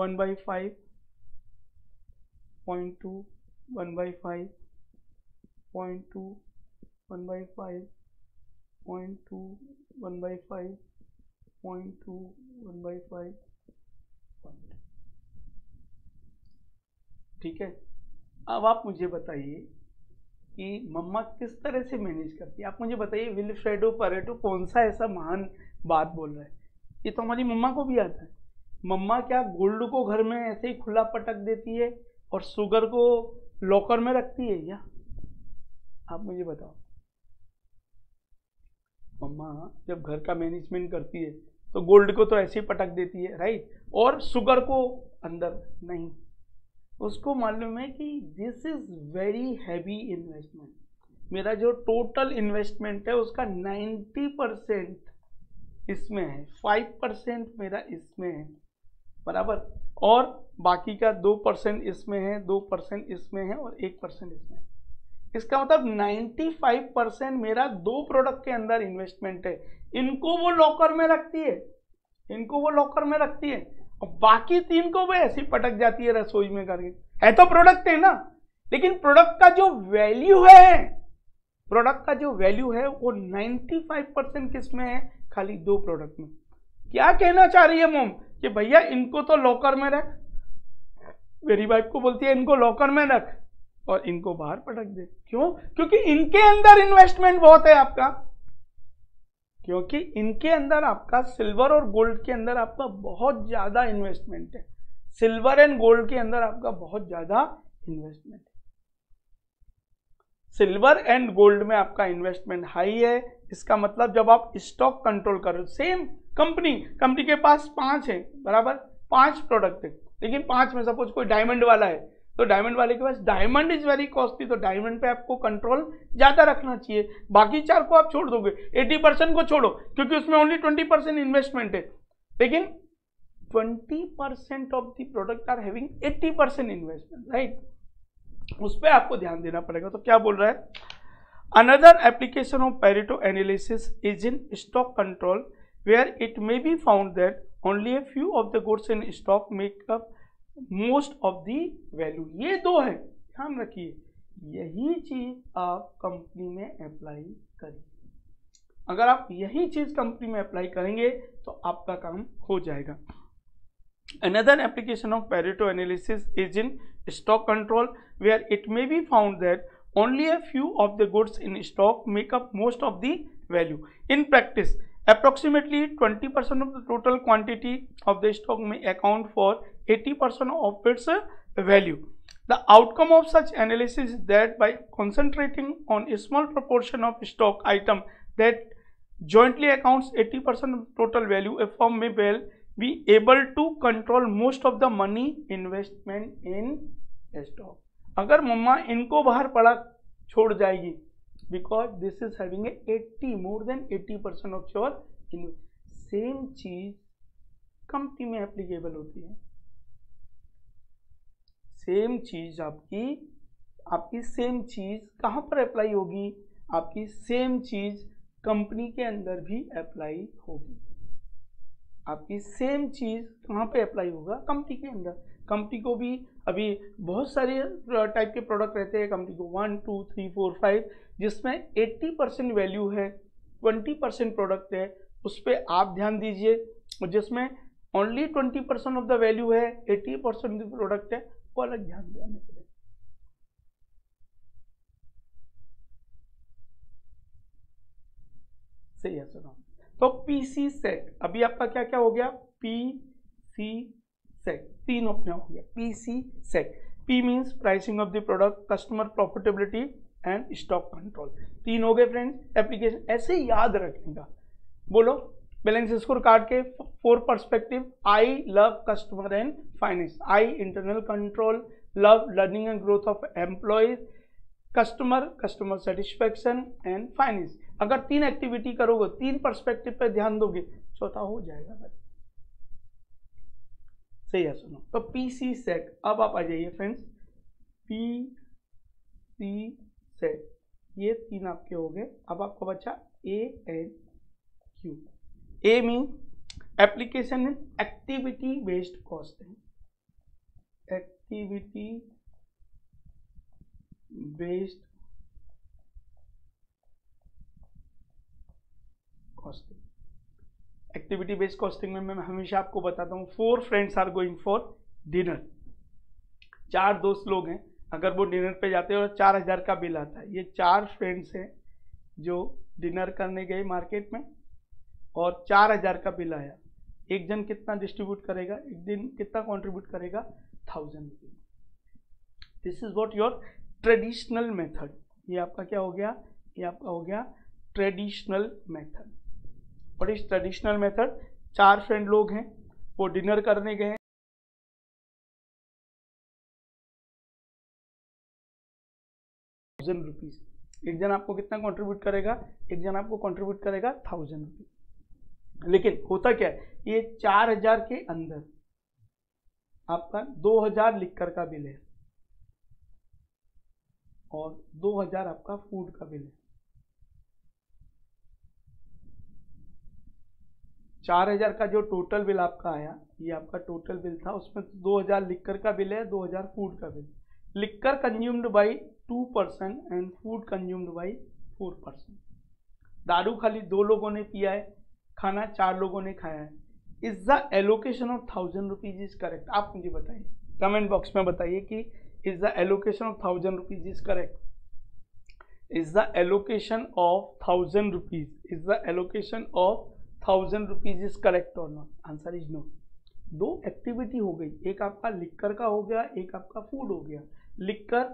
1/5.2, 1/5.2, 1/5.2, 1/5.2, 1/5. ठीक है. अब आप मुझे बताइए कि मम्मा किस तरह से मैनेज करती है. आप मुझे बताइए विल्फ्रेड परेटो कौन सा ऐसा महान बात बोल रहा है. ये तो हमारी मम्मा को भी आता है. मम्मा क्या गोल्ड को घर में ऐसे ही खुला पटक देती है और शुगर को लॉकर में रखती है क्या? आप मुझे बताओ, मम्मा जब घर का मैनेजमेंट करती है तो गोल्ड को तो ऐसे ही पटक देती है, राइट, और शुगर को अंदर नहीं. उसको मालूम है कि this is very heavy investment, मेरा जो टोटल इन्वेस्टमेंट है उसका 90% इसमें है, 5% मेरा इसमें है, बराबर, और बाकी का 2% इसमें है, 2% इसमें है और 1% इसमें है. इसका मतलब 95% मेरा दो प्रोडक्ट के अंदर इन्वेस्टमेंट है. इनको वो लॉकर में रखती है, इनको वो लॉकर में रखती है और बाकी तीन को वो ऐसी पटक जाती है रसोई में करके. है तो प्रोडक्ट है ना, लेकिन प्रोडक्ट का जो वैल्यू है, प्रोडक्ट का जो वैल्यू है वो 95% किस में है, खाली दो प्रोडक्ट में. क्या कहना चाह रही है मोम कि भैया इनको तो लॉकर में रख, मेरी वाइफ को बोलती है इनको लॉकर में रख और इनको बाहर पटक दे। क्यों? क्योंकि इनके अंदर इन्वेस्टमेंट बहुत है आपका, क्योंकि इनके अंदर आपका सिल्वर और गोल्ड के अंदर आपका बहुत ज्यादा इन्वेस्टमेंट है। सिल्वर एंड गोल्ड के अंदर आपका बहुत ज्यादा इन्वेस्टमेंट है। सिल्वर एंड गोल्ड में आपका इन्वेस्टमेंट हाई है। इसका मतलब जब आप स्टॉक कंट्रोल करो, सेम कंपनी के पास 5 है, बराबर 5 प्रोडक्ट है, लेकिन 5 में सपोज कोई डायमंड वाला है तो डायमंड वाले के पास डायमंड इज वेरी कॉस्टली, तो डायमंड पे आपको कंट्रोल ज्यादा रखना चाहिए। बाकी 4 को आप छोड़ दोगे, 80% को छोड़ो क्योंकि उसमें ओनली 20% इन्वेस्टमेंट है, लेकिन 20% of the product are having 80% investment, right? उस पर आपको ध्यान देना पड़ेगा। तो क्या बोल रहा है, Another application of Pareto analysis is in stock control, where it may be found that only a few of the goods in stock make up most of the value. ये 2 है, ध्यान रखिए। यही चीज आप कंपनी में अप्लाई करें। अगर आप यही चीज कंपनी में अप्लाई करेंगे तो आपका काम हो जाएगा। Another application of Pareto analysis is in stock control, where it may be found that only a few of the goods in stock make up most of the value. In practice, approximately 20% of the total quantity of the stock may account for 80% of its value. The outcome of such analysis is that by concentrating on a small proportion of stock item that jointly accounts 80% of total value, a firm may well be able to control most of the money investment in stock. अगर मम्मा इनको बाहर पड़ा छोड़ जाएगी, because this is having 80 more than 80% of your investment. Same चीज company में applicable होती है। सेम चीज आपकी सेम चीज कहाँ पर अप्लाई होगी? आपकी सेम चीज कंपनी के अंदर भी अप्लाई होगी। आपकी सेम चीज कहाँ पे अप्लाई होगा? कंपनी के अंदर। कंपनी को भी अभी बहुत सारे टाइप के प्रोडक्ट रहते हैं कंपनी को, 1 2 3 4 5, जिसमें 80% वैल्यू है, 20% प्रोडक्ट है, उस पर आप ध्यान दीजिए। और जिसमें ओनली 20% ऑफ द वैल्यू है, 80% प्रोडक्ट है, वो अलग ध्यान देना पड़ेगा। सही है सुना? तो पीसी सेट अभी आपका क्या क्या हो गया? पीसी सेट 3 अपने हो गया। PC set, P means pricing of the product, customer profitability and stock control. 3 हो गए फ्रेंड्स एप्लीकेशन। ऐसे याद रखने का बोलो बैलेंस स्कोर कार्ड के 4 perspective, I love customer and finance, I internal control, love learning and growth of employees, customer satisfaction and finance. अगर 3 activity करोगे, 3 पर्सपेक्टिव पे ध्यान दोगे, चौथा हो जाएगा भाई। सही है सुनो? तो पीसी सेट अब आप आ जाइए फ्रेंड्स। पीसी सेट ये 3 आपके हो गए। अब आपको बचा A and Q. A mean application in एक्टिविटी बेस्ड कॉस्टिंग, एक्टिविटी बेस्ड कॉस्टिंग। एक्टिविटी बेस्ड कॉस्टिंग में मैं हमेशा आपको बताता हूँ, 4 friends are going for dinner, 4 दोस्त लोग हैं, अगर वो डिनर पे जाते हैं और 4000 का बिल आता है। ये 4 फ्रेंड्स हैं जो डिनर करने गए मार्केट में और 4000 का बिल आया। एक जन कितना डिस्ट्रीब्यूट करेगा, एक दिन कितना कंट्रीब्यूट करेगा? 1000 rupees. This is what your traditional method. ये आपका क्या हो गया? ये आपका हो गया ट्रेडिशनल मेथड। और इस ट्रेडिशनल मेथड 4 फ्रेंड लोग हैं, वो डिनर करने गए हैं, ₹1000। एक जन आपको कितना कंट्रीब्यूट करेगा? एक जन आपको कंट्रीब्यूट करेगा ₹1000। लेकिन होता क्या है, ये 4000 के अंदर आपका 2000 लिकर का बिल है और 2000 आपका फूड का बिल है। 4000 का जो टोटल बिल आपका आया, ये आपका टोटल बिल था, उसमें 2000 लिकर का बिल है, 2000 फूड का बिल। Liquor consumed by 2% and food consumed by 4%। दारू खाली 2 लोगों ने पिया है, खाना 4 लोगों ने खाया है। Is the allocation of 1000 rupees is correct? आप मुझे बताइए, कमेंट बॉक्स में बताइए कि is the allocation of 1000 rupees is correct? Is the allocation of 1000 rupees, is the allocation of 1000 rupees is correct और नॉट? Answer is no. दो activity हो गई, एक आपका लिक्कर का हो गया, एक आपका फूड हो गया। लिक्कर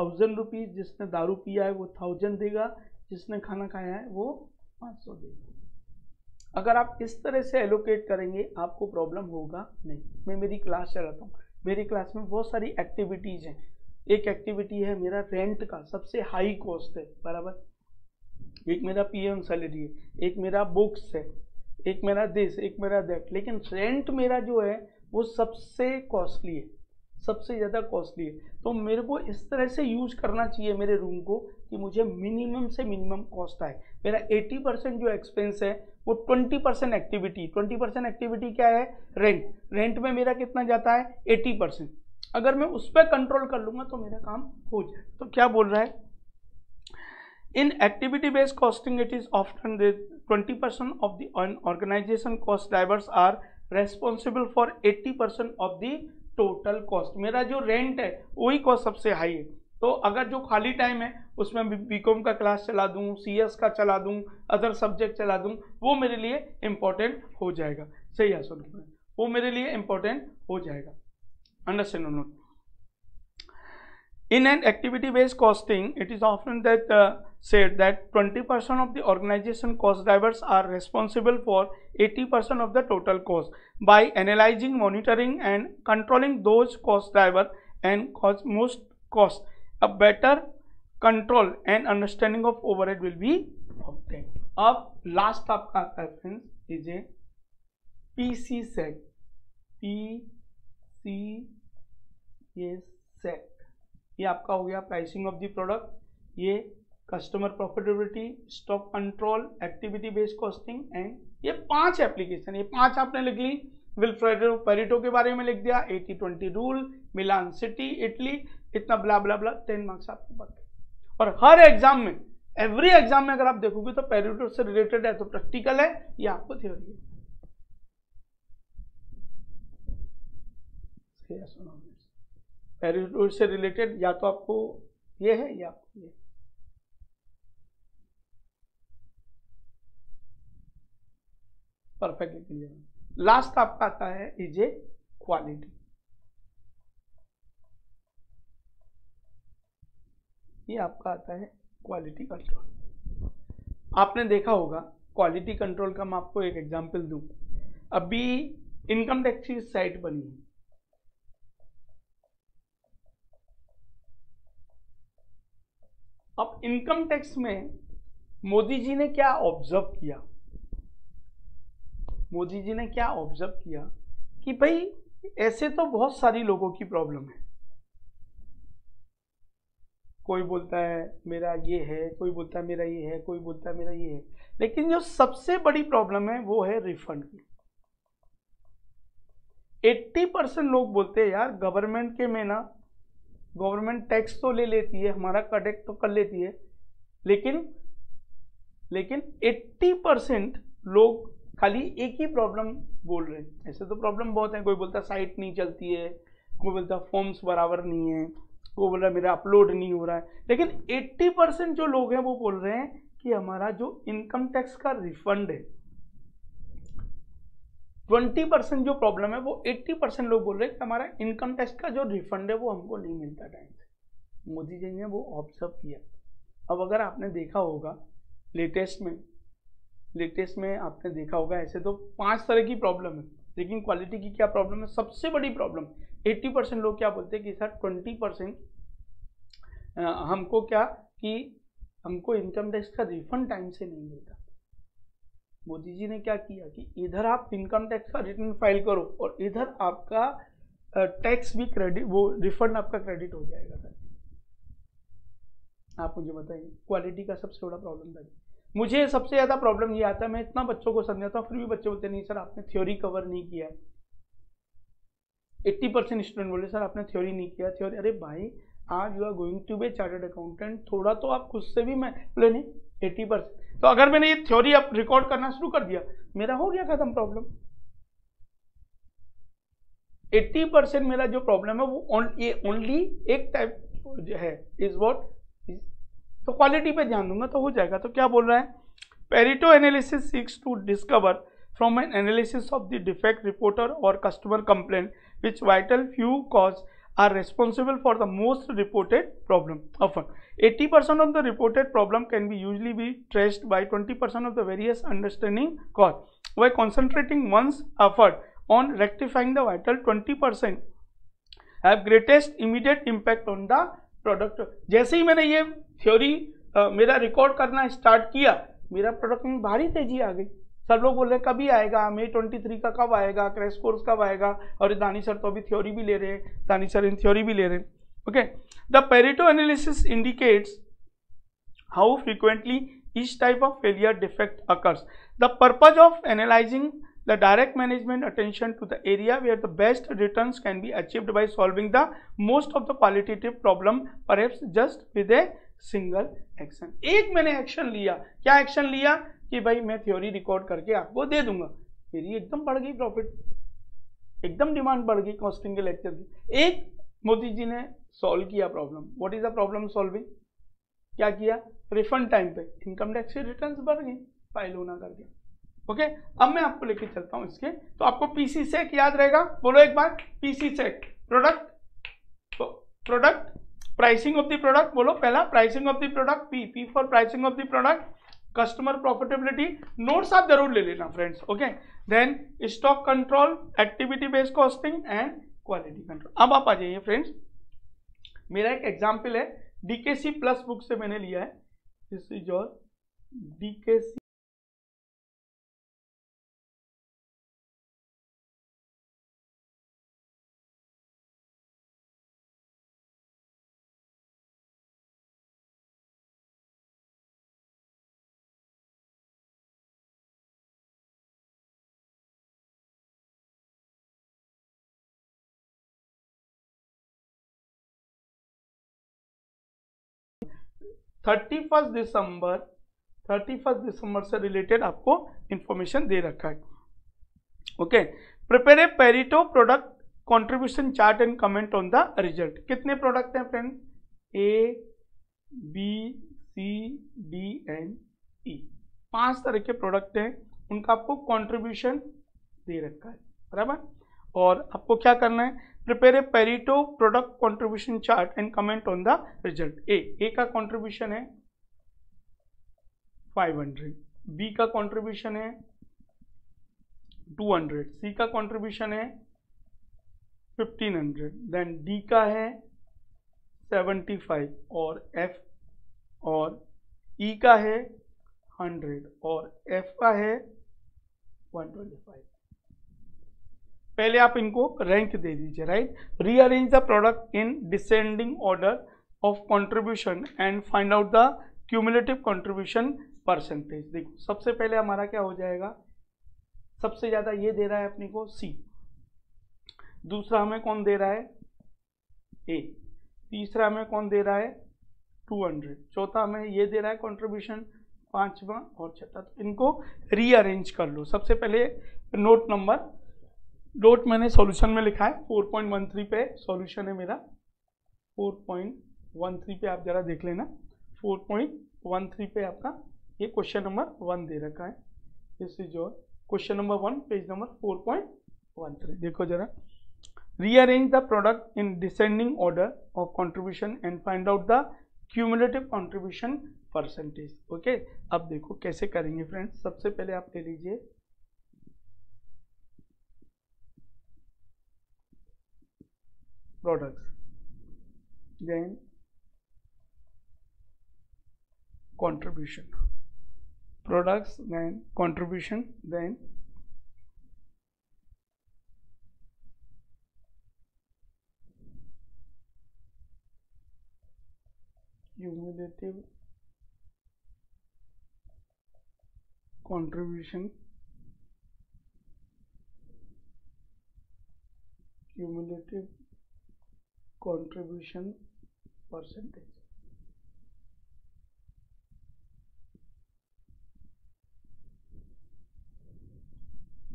1000 रुपीज, जिसने दारू पिया है वो 1000 देगा, जिसने खाना खाया है वो 500 देगा। अगर आप इस तरह से एलोकेट करेंगे आपको प्रॉब्लम होगा नहीं। मैं मेरी क्लास चलाता हूँ, मेरी क्लास में बहुत सारी एक्टिविटीज हैं। एक एक्टिविटी है मेरा रेंट का सबसे हाई कॉस्ट है, बराबर। एक मेरा पीएम सैलरी है, एक मेरा बुक्स है, एक मेरा दिस, एक मेरा दैट। लेकिन रेंट मेरा जो है वो सबसे कॉस्टली है, सबसे ज़्यादा कॉस्टली है। तो मेरे को इस तरह से यूज करना चाहिए मेरे रूम को कि मुझे मिनिमम से मिनिमम कॉस्ट आए। मेरा 80% जो एक्सपेंस है वो 20% एक्टिविटी, 20% एक्टिविटी क्या है? रेंट। रेंट में मेरा कितना जाता है? 80%। अगर मैं उस पर कंट्रोल कर लूँगा तो मेरा काम हो जाए। तो क्या बोल रहा है? In activity-based costing, it is often that 20% of the organization cost drivers are responsible for 80% of the total cost. मेरा जो रेंट है वही कॉस्ट सबसे हाई है। तो अगर जो खाली टाइम है उसमें बीकॉम का क्लास चला दूँ, सीएस का चला दूँ, अदर सब्जेक्ट चला दूँ, वो मेरे लिए इम्पोर्टेंट हो जाएगा। सही है सुन, वो मेरे लिए इम्पोर्टेंट हो जाएगा। अंडरस्टैंड और not? In an activity-based costing, it is often that said that 20% of the organization cost drivers are responsible for 80% of the total cost. By analyzing, monitoring, and controlling those cost drivers and cause most cost, a better control and understanding of overhead will be obtained. Ab last आपका reference लीजिए PCSEC. ये आपका हो गया pricing of the product, ये customer profitability, stock control, एक्टिविटी बेस्ड कॉस्टिंग and ये 5 application. ये 5 आपने लिख ली। विल्फ्रेड पेरेटो के बारे में लिख दिया, 80-20 रूल, मिलान सिटी, इटली, इतना ब्ला ब्ला ब्ला, 10 मार्क्स आपको पड़ गए। और हर एग्जाम में, एवरी एग्जाम में अगर आप देखोगे तो पेरेटो से रिलेटेड है, तो प्रैक्टिकल है, ये आपको थ्योरी है। पेरेटो से रिलेटेड या तो आपको ये है या आपको ये। Perfectly clear. लास्ट आपका आता है इज ए क्वालिटी। ये आपका आता है क्वालिटी कंट्रोल। आपने देखा होगा क्वालिटी कंट्रोल का, मैं आपको एक एग्जांपल दूं। अभी इनकम टैक्स की साइट बनी है, अब इनकम टैक्स में मोदी जी ने क्या ऑब्जर्व किया? मोदी जी ने क्या ऑब्जर्व किया कि भाई ऐसे तो बहुत सारी लोगों की प्रॉब्लम है। कोई बोलता है मेरा ये है, कोई बोलता है मेरा ये है, कोई बोलता है मेरा ये है, लेकिन जो सबसे बड़ी प्रॉब्लम है वो है रिफंड की। 80% लोग बोलते हैं यार गवर्नमेंट के में ना, गवर्नमेंट टैक्स तो ले लेती है, हमारा कलेक्ट तो कर लेती है, लेकिन 80% लोग खाली एक ही प्रॉब्लम बोल रहे हैं। ऐसे तो प्रॉब्लम बहुत है। कोई बोलता साइट नहीं चलती है, कोई बोलता फॉर्म्स बराबर नहीं है, कोई बोल रहा मेरा अपलोड नहीं हो रहा है, लेकिन 80% जो लोग हैं वो बोल रहे हैं कि हमारा जो इनकम टैक्स का रिफंड है। 20% जो प्रॉब्लम है वो 80% लोग बोल रहे हैं कि हमारा इनकम टैक्स का जो रिफंड है वो हमको नहीं मिलता टाइम से। मोदी जी ने वो ऑब्जर्व किया। अब अगर आपने देखा होगा लेटेस्ट में आपने देखा होगा ऐसे तो 5 तरह की प्रॉब्लम है, लेकिन क्वालिटी की क्या प्रॉब्लम है? सबसे बड़ी प्रॉब्लम। 80% लोग क्या बोलते हैं कि सर 20% हमको इनकम टैक्स का रिफंड टाइम से नहीं मिलता। मोदी जी ने क्या किया कि इधर आप इनकम टैक्स का रिटर्न फाइल करो और इधर आपका टैक्स भी क्रेडिट, वो रिफंड आपका क्रेडिट हो जाएगा सर। आप मुझे बताइए क्वालिटी का सबसे बड़ा प्रॉब्लम था। मुझे सबसे ज़्यादा प्रॉब्लम ये आता है, मैं इतना बच्चों को समझाता हूँ फिर भी बच्चे बोलते नहीं सर आपने थ्योरी कवर नहीं किया है। 80% स्टूडेंट बोले सर आपने थ्योरी नहीं किया, थ्योरी। अरे भाई आज you are going to be chartered accountant, थोड़ा तो आप खुद से भी। मैं बोले नहीं 80%। तो अगर मैंने ये थ्योरी अब रिकॉर्ड करना शुरू कर दिया मेरा हो गया खत्म प्रॉब्लम। 80% मेरा जो प्रॉब्लम है वो ये ओनली एक टाइप जो है इज व्हाट, तो क्वालिटी पे ध्यान दूंगा तो हो जाएगा। तो क्या बोल रहा है, Pareto analysis seeks to discover from an analysis of the defect reporter और customer complaint which vital few cause are responsible for the most reported problem often. 80% of the reported problem can be usually be traced by 20% of the various understanding cause by concentrating one's effort on rectifying the vital 20% have greatest immediate impact on the product। जैसे ही मैंने ये theory मेरा record करना start किया, मेरा product में भारी तेजी आ गई। सब लोग बोल रहे कभी आएगा, मई 23 का कब आएगा, क्रैश कोर्स कब आएगा, और दानी सर तो अभी थ्योरी भी ले रहे हैं, दानी सर इन थ्योरी भी ले रहे हैं। Okay, the Pareto analysis indicates how frequently each type of failure defect occurs. The purpose of analyzing the direct management attention to the area where the best returns can be achieved by solving the most of the qualitative problem perhaps just with a single action। एक मैंने action लिया, क्या action लिया कि भाई मैं theory record करके आपको दे दूंगा, मेरी एकदम बढ़ गई profit, एकदम demand बढ़ गई costing के lecture की। एक मोदी जी ने solve किया problem, what is the problem solving, क्या किया, refund time पे income tax से returns बढ़ गई, file होना कर दिया। ओके अब मैं आपको लेके चलता हूं इसके, तो आपको पीसी सेक याद रहेगा, बोलो एक बार PC sec, product, pricing of the product, बोलो पहला pricing of the product, P, P for pricing of the product, customer profitability. Notes आप जरूर ले लेना friends. Okay, then stock control, एक्टिविटी बेस्ड कॉस्टिंग and quality control. अब आप आ जाइए फ्रेंड्स, मेरा एक एग्जाम्पल है डीकेसी प्लस बुक से मैंने लिया है, this is your DKC thirty first December से रिलेटेड आपको इंफॉर्मेशन दे रखा है। Okay, prepare a Pareto product contribution chart and comment on the result. कितने प्रोडक्ट हैं friend, A B C D and E, 5 तरह के प्रोडक्ट हैं, उनका आपको कंट्रीब्यूशन दे रखा है, बराबर। और आपको क्या करना है, prepare a Pareto product contribution chart and comment on the result. A का कंट्रीब्यूशन है 500, बी का कंट्रीब्यूशन है 200, सी का कंट्रीब्यूशन है 1500, देन डी का है 75 और एफ और ई का है 100 और एफ का है 125। पहले आप इनको रैंक दे दीजिए, right. Rearrange the product in descending order of contribution and find out the cumulative contribution percentage. देखो सबसे पहले हमारा क्या हो जाएगा, सबसे ज़्यादा ये दे रहा है अपने को सी, दूसरा हमें कौन दे रहा है, ए, तीसरा हमें कौन दे रहा है 200, चौथा हमें ये दे रहा है कंट्रीब्यूशन, पाँचवा और छठा। तो इनको रीअरेंज कर लो। सबसे पहले नोट नंबर डोट मैंने सॉल्यूशन में लिखा है 4.13 पे सॉल्यूशन है मेरा, 4.13 पे आप जरा देख लेना, 4.13 पे आपका ये क्वेश्चन नंबर 1 दे रखा है, this is your question number 1 page number 4.13। देखो जरा, rearrange the product in descending order of contribution and find out the cumulative contribution percentage. Okay, अब देखो कैसे करेंगे फ्रेंड्स। सबसे पहले आप ले लीजिए products, then contribution, products then contribution, then cumulative contribution, cumulative contribution percentage.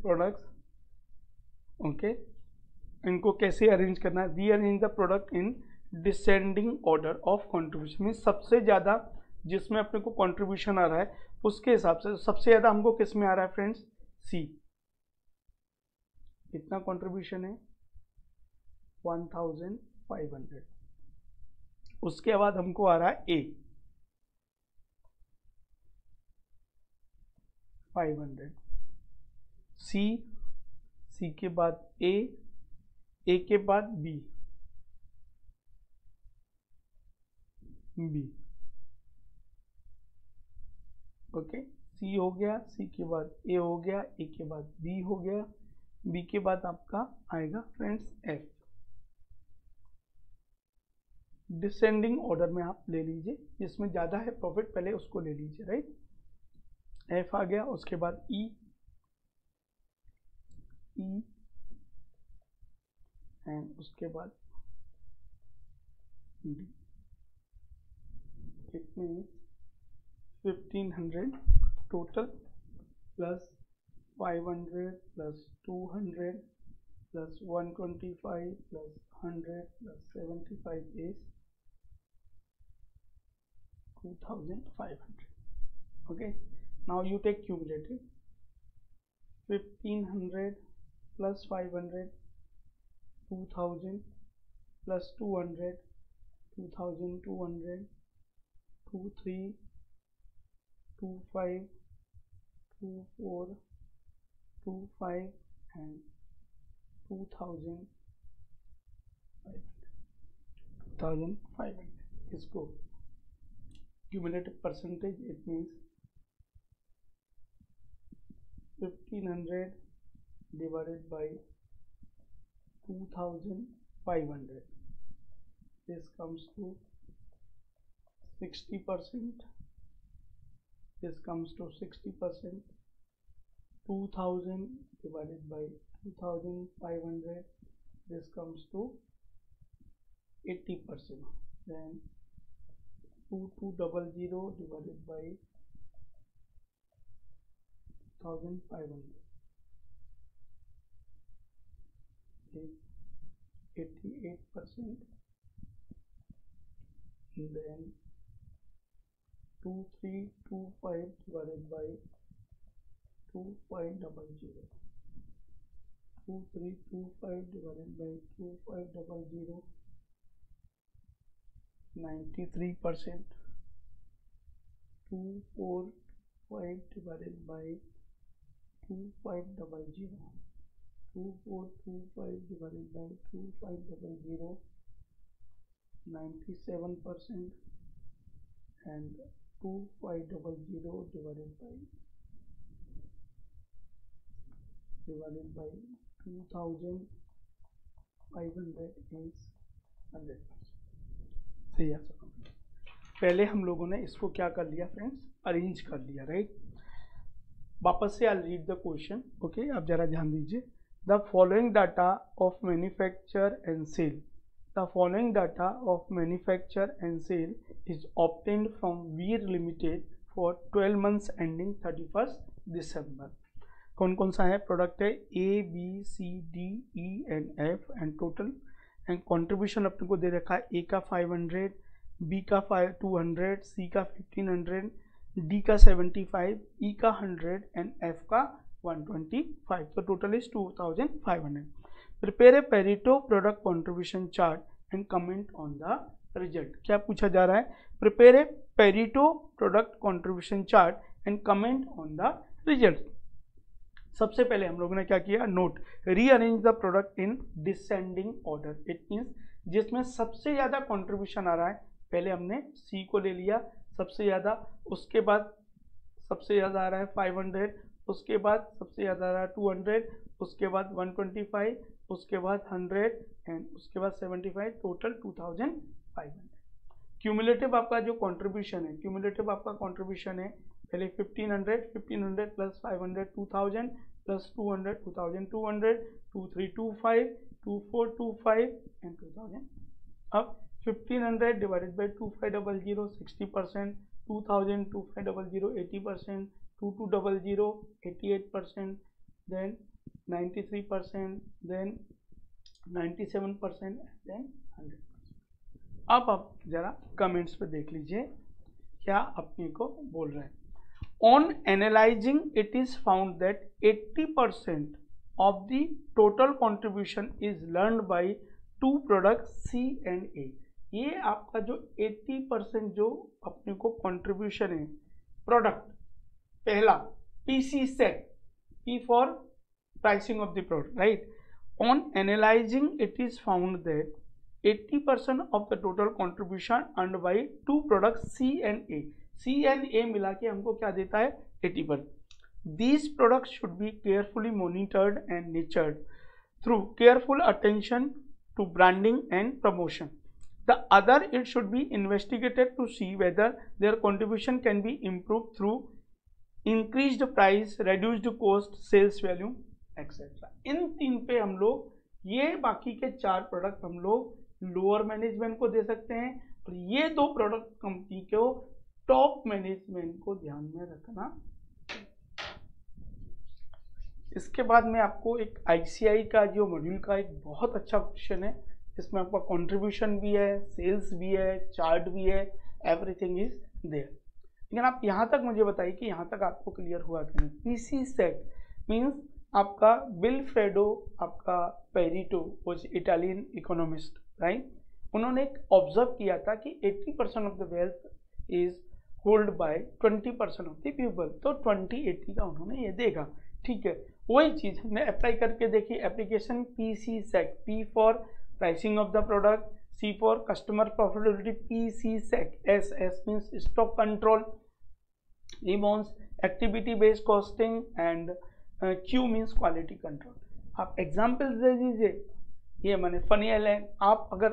Products, okay, इनको कैसे अरेंज करना है, rearrange the product in descending order of contribution, mean सबसे ज़्यादा जिसमें अपने को कॉन्ट्रीब्यूशन आ रहा है उसके हिसाब से। सबसे ज़्यादा हमको किस में आ रहा है फ्रेंड्स, सी। कितना कॉन्ट्रीब्यूशन है, 1500। उसके बाद हमको आ रहा है ए, 500, सी, सी के बाद ए, ए के बाद बी, बी, ओके। सी हो गया, सी के बाद ए हो गया, ए के बाद बी हो गया, बी के बाद आपका आएगा फ्रेंड्स एफ। डिसेंडिंग ऑर्डर में आप ले लीजिए, जिसमें ज़्यादा है प्रॉफिट पहले उसको ले लीजिए, राइट। एफ आ गया, उसके बाद ई, ई एंड उसके बाद D. 1500 total plus 500 plus 200 plus 125 plus 100 plus 75 is 2500. Okay, now you take cumulative. 1500 plus 500, 2000 plus 200, 2200, 23 25, 24, 25 and 2500 इसको cumulative percentage. It means 1500 divided by 2500, this comes to 60%, this comes to 60%, 2000 divided by 2500, this comes to 80%, then 2200 divided by 2500 is 88%, and then 2325 divided by 2500, 2325 divided by 2500, 93%, 2425 divided by 2500, 2425 divided by 2500, 97%, and 2500 divided by 2500 is 100%। सही है sir. पहले हम लोगों ने इसको क्या कर लिया फ्रेंड्स, अरेंज कर लिया, राइट। वापस से I read the question, okay, आप जरा ध्यान दीजिए। The following data of manufacture and sale, the following data of manufacture and sale is obtained from Weir Limited for 12 months ending 31st December। कौन कौन सा है प्रोडक्ट है, A, B, C, D, E and F and total and contribution अपने को दे रखा है। ए का 500, बी का 200, सी का 1500, डी का 75, ई का 100 एंड एफ का 125, तो total is 2500। Prepare a Pareto product contribution chart and comment on the result. क्या पूछा जा रहा है, prepare a Pareto product contribution chart and comment on the result. सबसे पहले हम लोगों ने क्या किया, note rearrange the product in descending order. It means जिसमें सबसे ज़्यादा कॉन्ट्रीब्यूशन आ रहा है, पहले हमने सी को ले लिया सबसे ज़्यादा, उसके बाद सबसे ज़्यादा आ रहा है 500, उसके बाद सबसे ज़्यादा आ रहा है 200, उसके बाद 125, उसके बाद 100 एंड उसके बाद 75, टोटल 2500। क्यूमुलेटिव आपका जो कंट्रीब्यूशन है, क्यूमुलेटिव आपका कंट्रीब्यूशन है पहले 1500 प्लस 500 2000 प्लस 200 2200 2325 2425 एंड 2000। अब 1500 divided by 2500 60%, 2000 2500 80%, 2200 88%, then 93%, then 97% then 100%। अब आप जरा कमेंट्स पे देख लीजिए क्या अपने को बोल रहे हैं। On analysing it is found that 80% of the total contribution is learn by two product C and A. ये आपका जो 80% जो अपने को कंट्रीब्यूशन है प्रोडक्ट, पहला PC set, P for pricing of the product, right. On analyzing it is found that 80% of the total contribution earned by two products C and A, C and A मिला के हमको क्या देता है 80%। These products should be carefully monitored and nurtured through careful attention to branding and promotion. The other it should be investigated to see whether their contribution can be improved through increased price, reduced cost, sales value etcetera. इन तीन पे हम लोग ये बाकी के चार product हम लोग लोअर मैनेजमेंट को दे सकते हैं और ये दो प्रोडक्ट कंपनी को टॉप मैनेजमेंट को ध्यान में रखना। इसके बाद में आपको एक आईसीआई का जो मॉड्यूल का एक बहुत अच्छा क्वेश्चन है जिसमें आपका कंट्रीब्यूशन भी है, सेल्स भी है, चार्ट भी है, एवरीथिंग इज देयर। लेकिन आप यहाँ तक मुझे बताइए कि यहाँ तक आपको क्लियर हुआ कि नहीं। पीसी सेट मीन्स आपका विल्फ्रेडो आपका Pareto was Italian economist, right. उन्होंने एक ऑब्जर्व किया था कि 80% of the wealth is hold by 20% of the people, तो 20-80 का उन्होंने ये देखा, ठीक है। वही चीज़ हमने अप्लाई करके देखी। Application P C sec, P for pricing of the product, C for customer profitability, P C sec, S, S means stock control, E means एक्टिविटी बेस्ड कॉस्टिंग and Q means quality control. आप examples दे दीजिए, ये मैंने funny island, आप अगर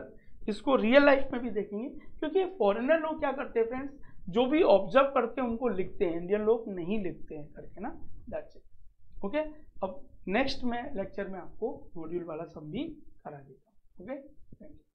इसको real life में भी देखेंगे क्योंकि फॉरेनर लोग क्या करते हैं फ्रेंड्स, जो भी ऑब्जर्व करते हैं उनको लिखते हैं, इंडियन लोग नहीं लिखते हैं करके ना, दैट्स इट, ओके। अब नेक्स्ट में लेक्चर में आपको मॉड्यूल वाला सब भी करा देता हूँ, ओके, थैंक यू।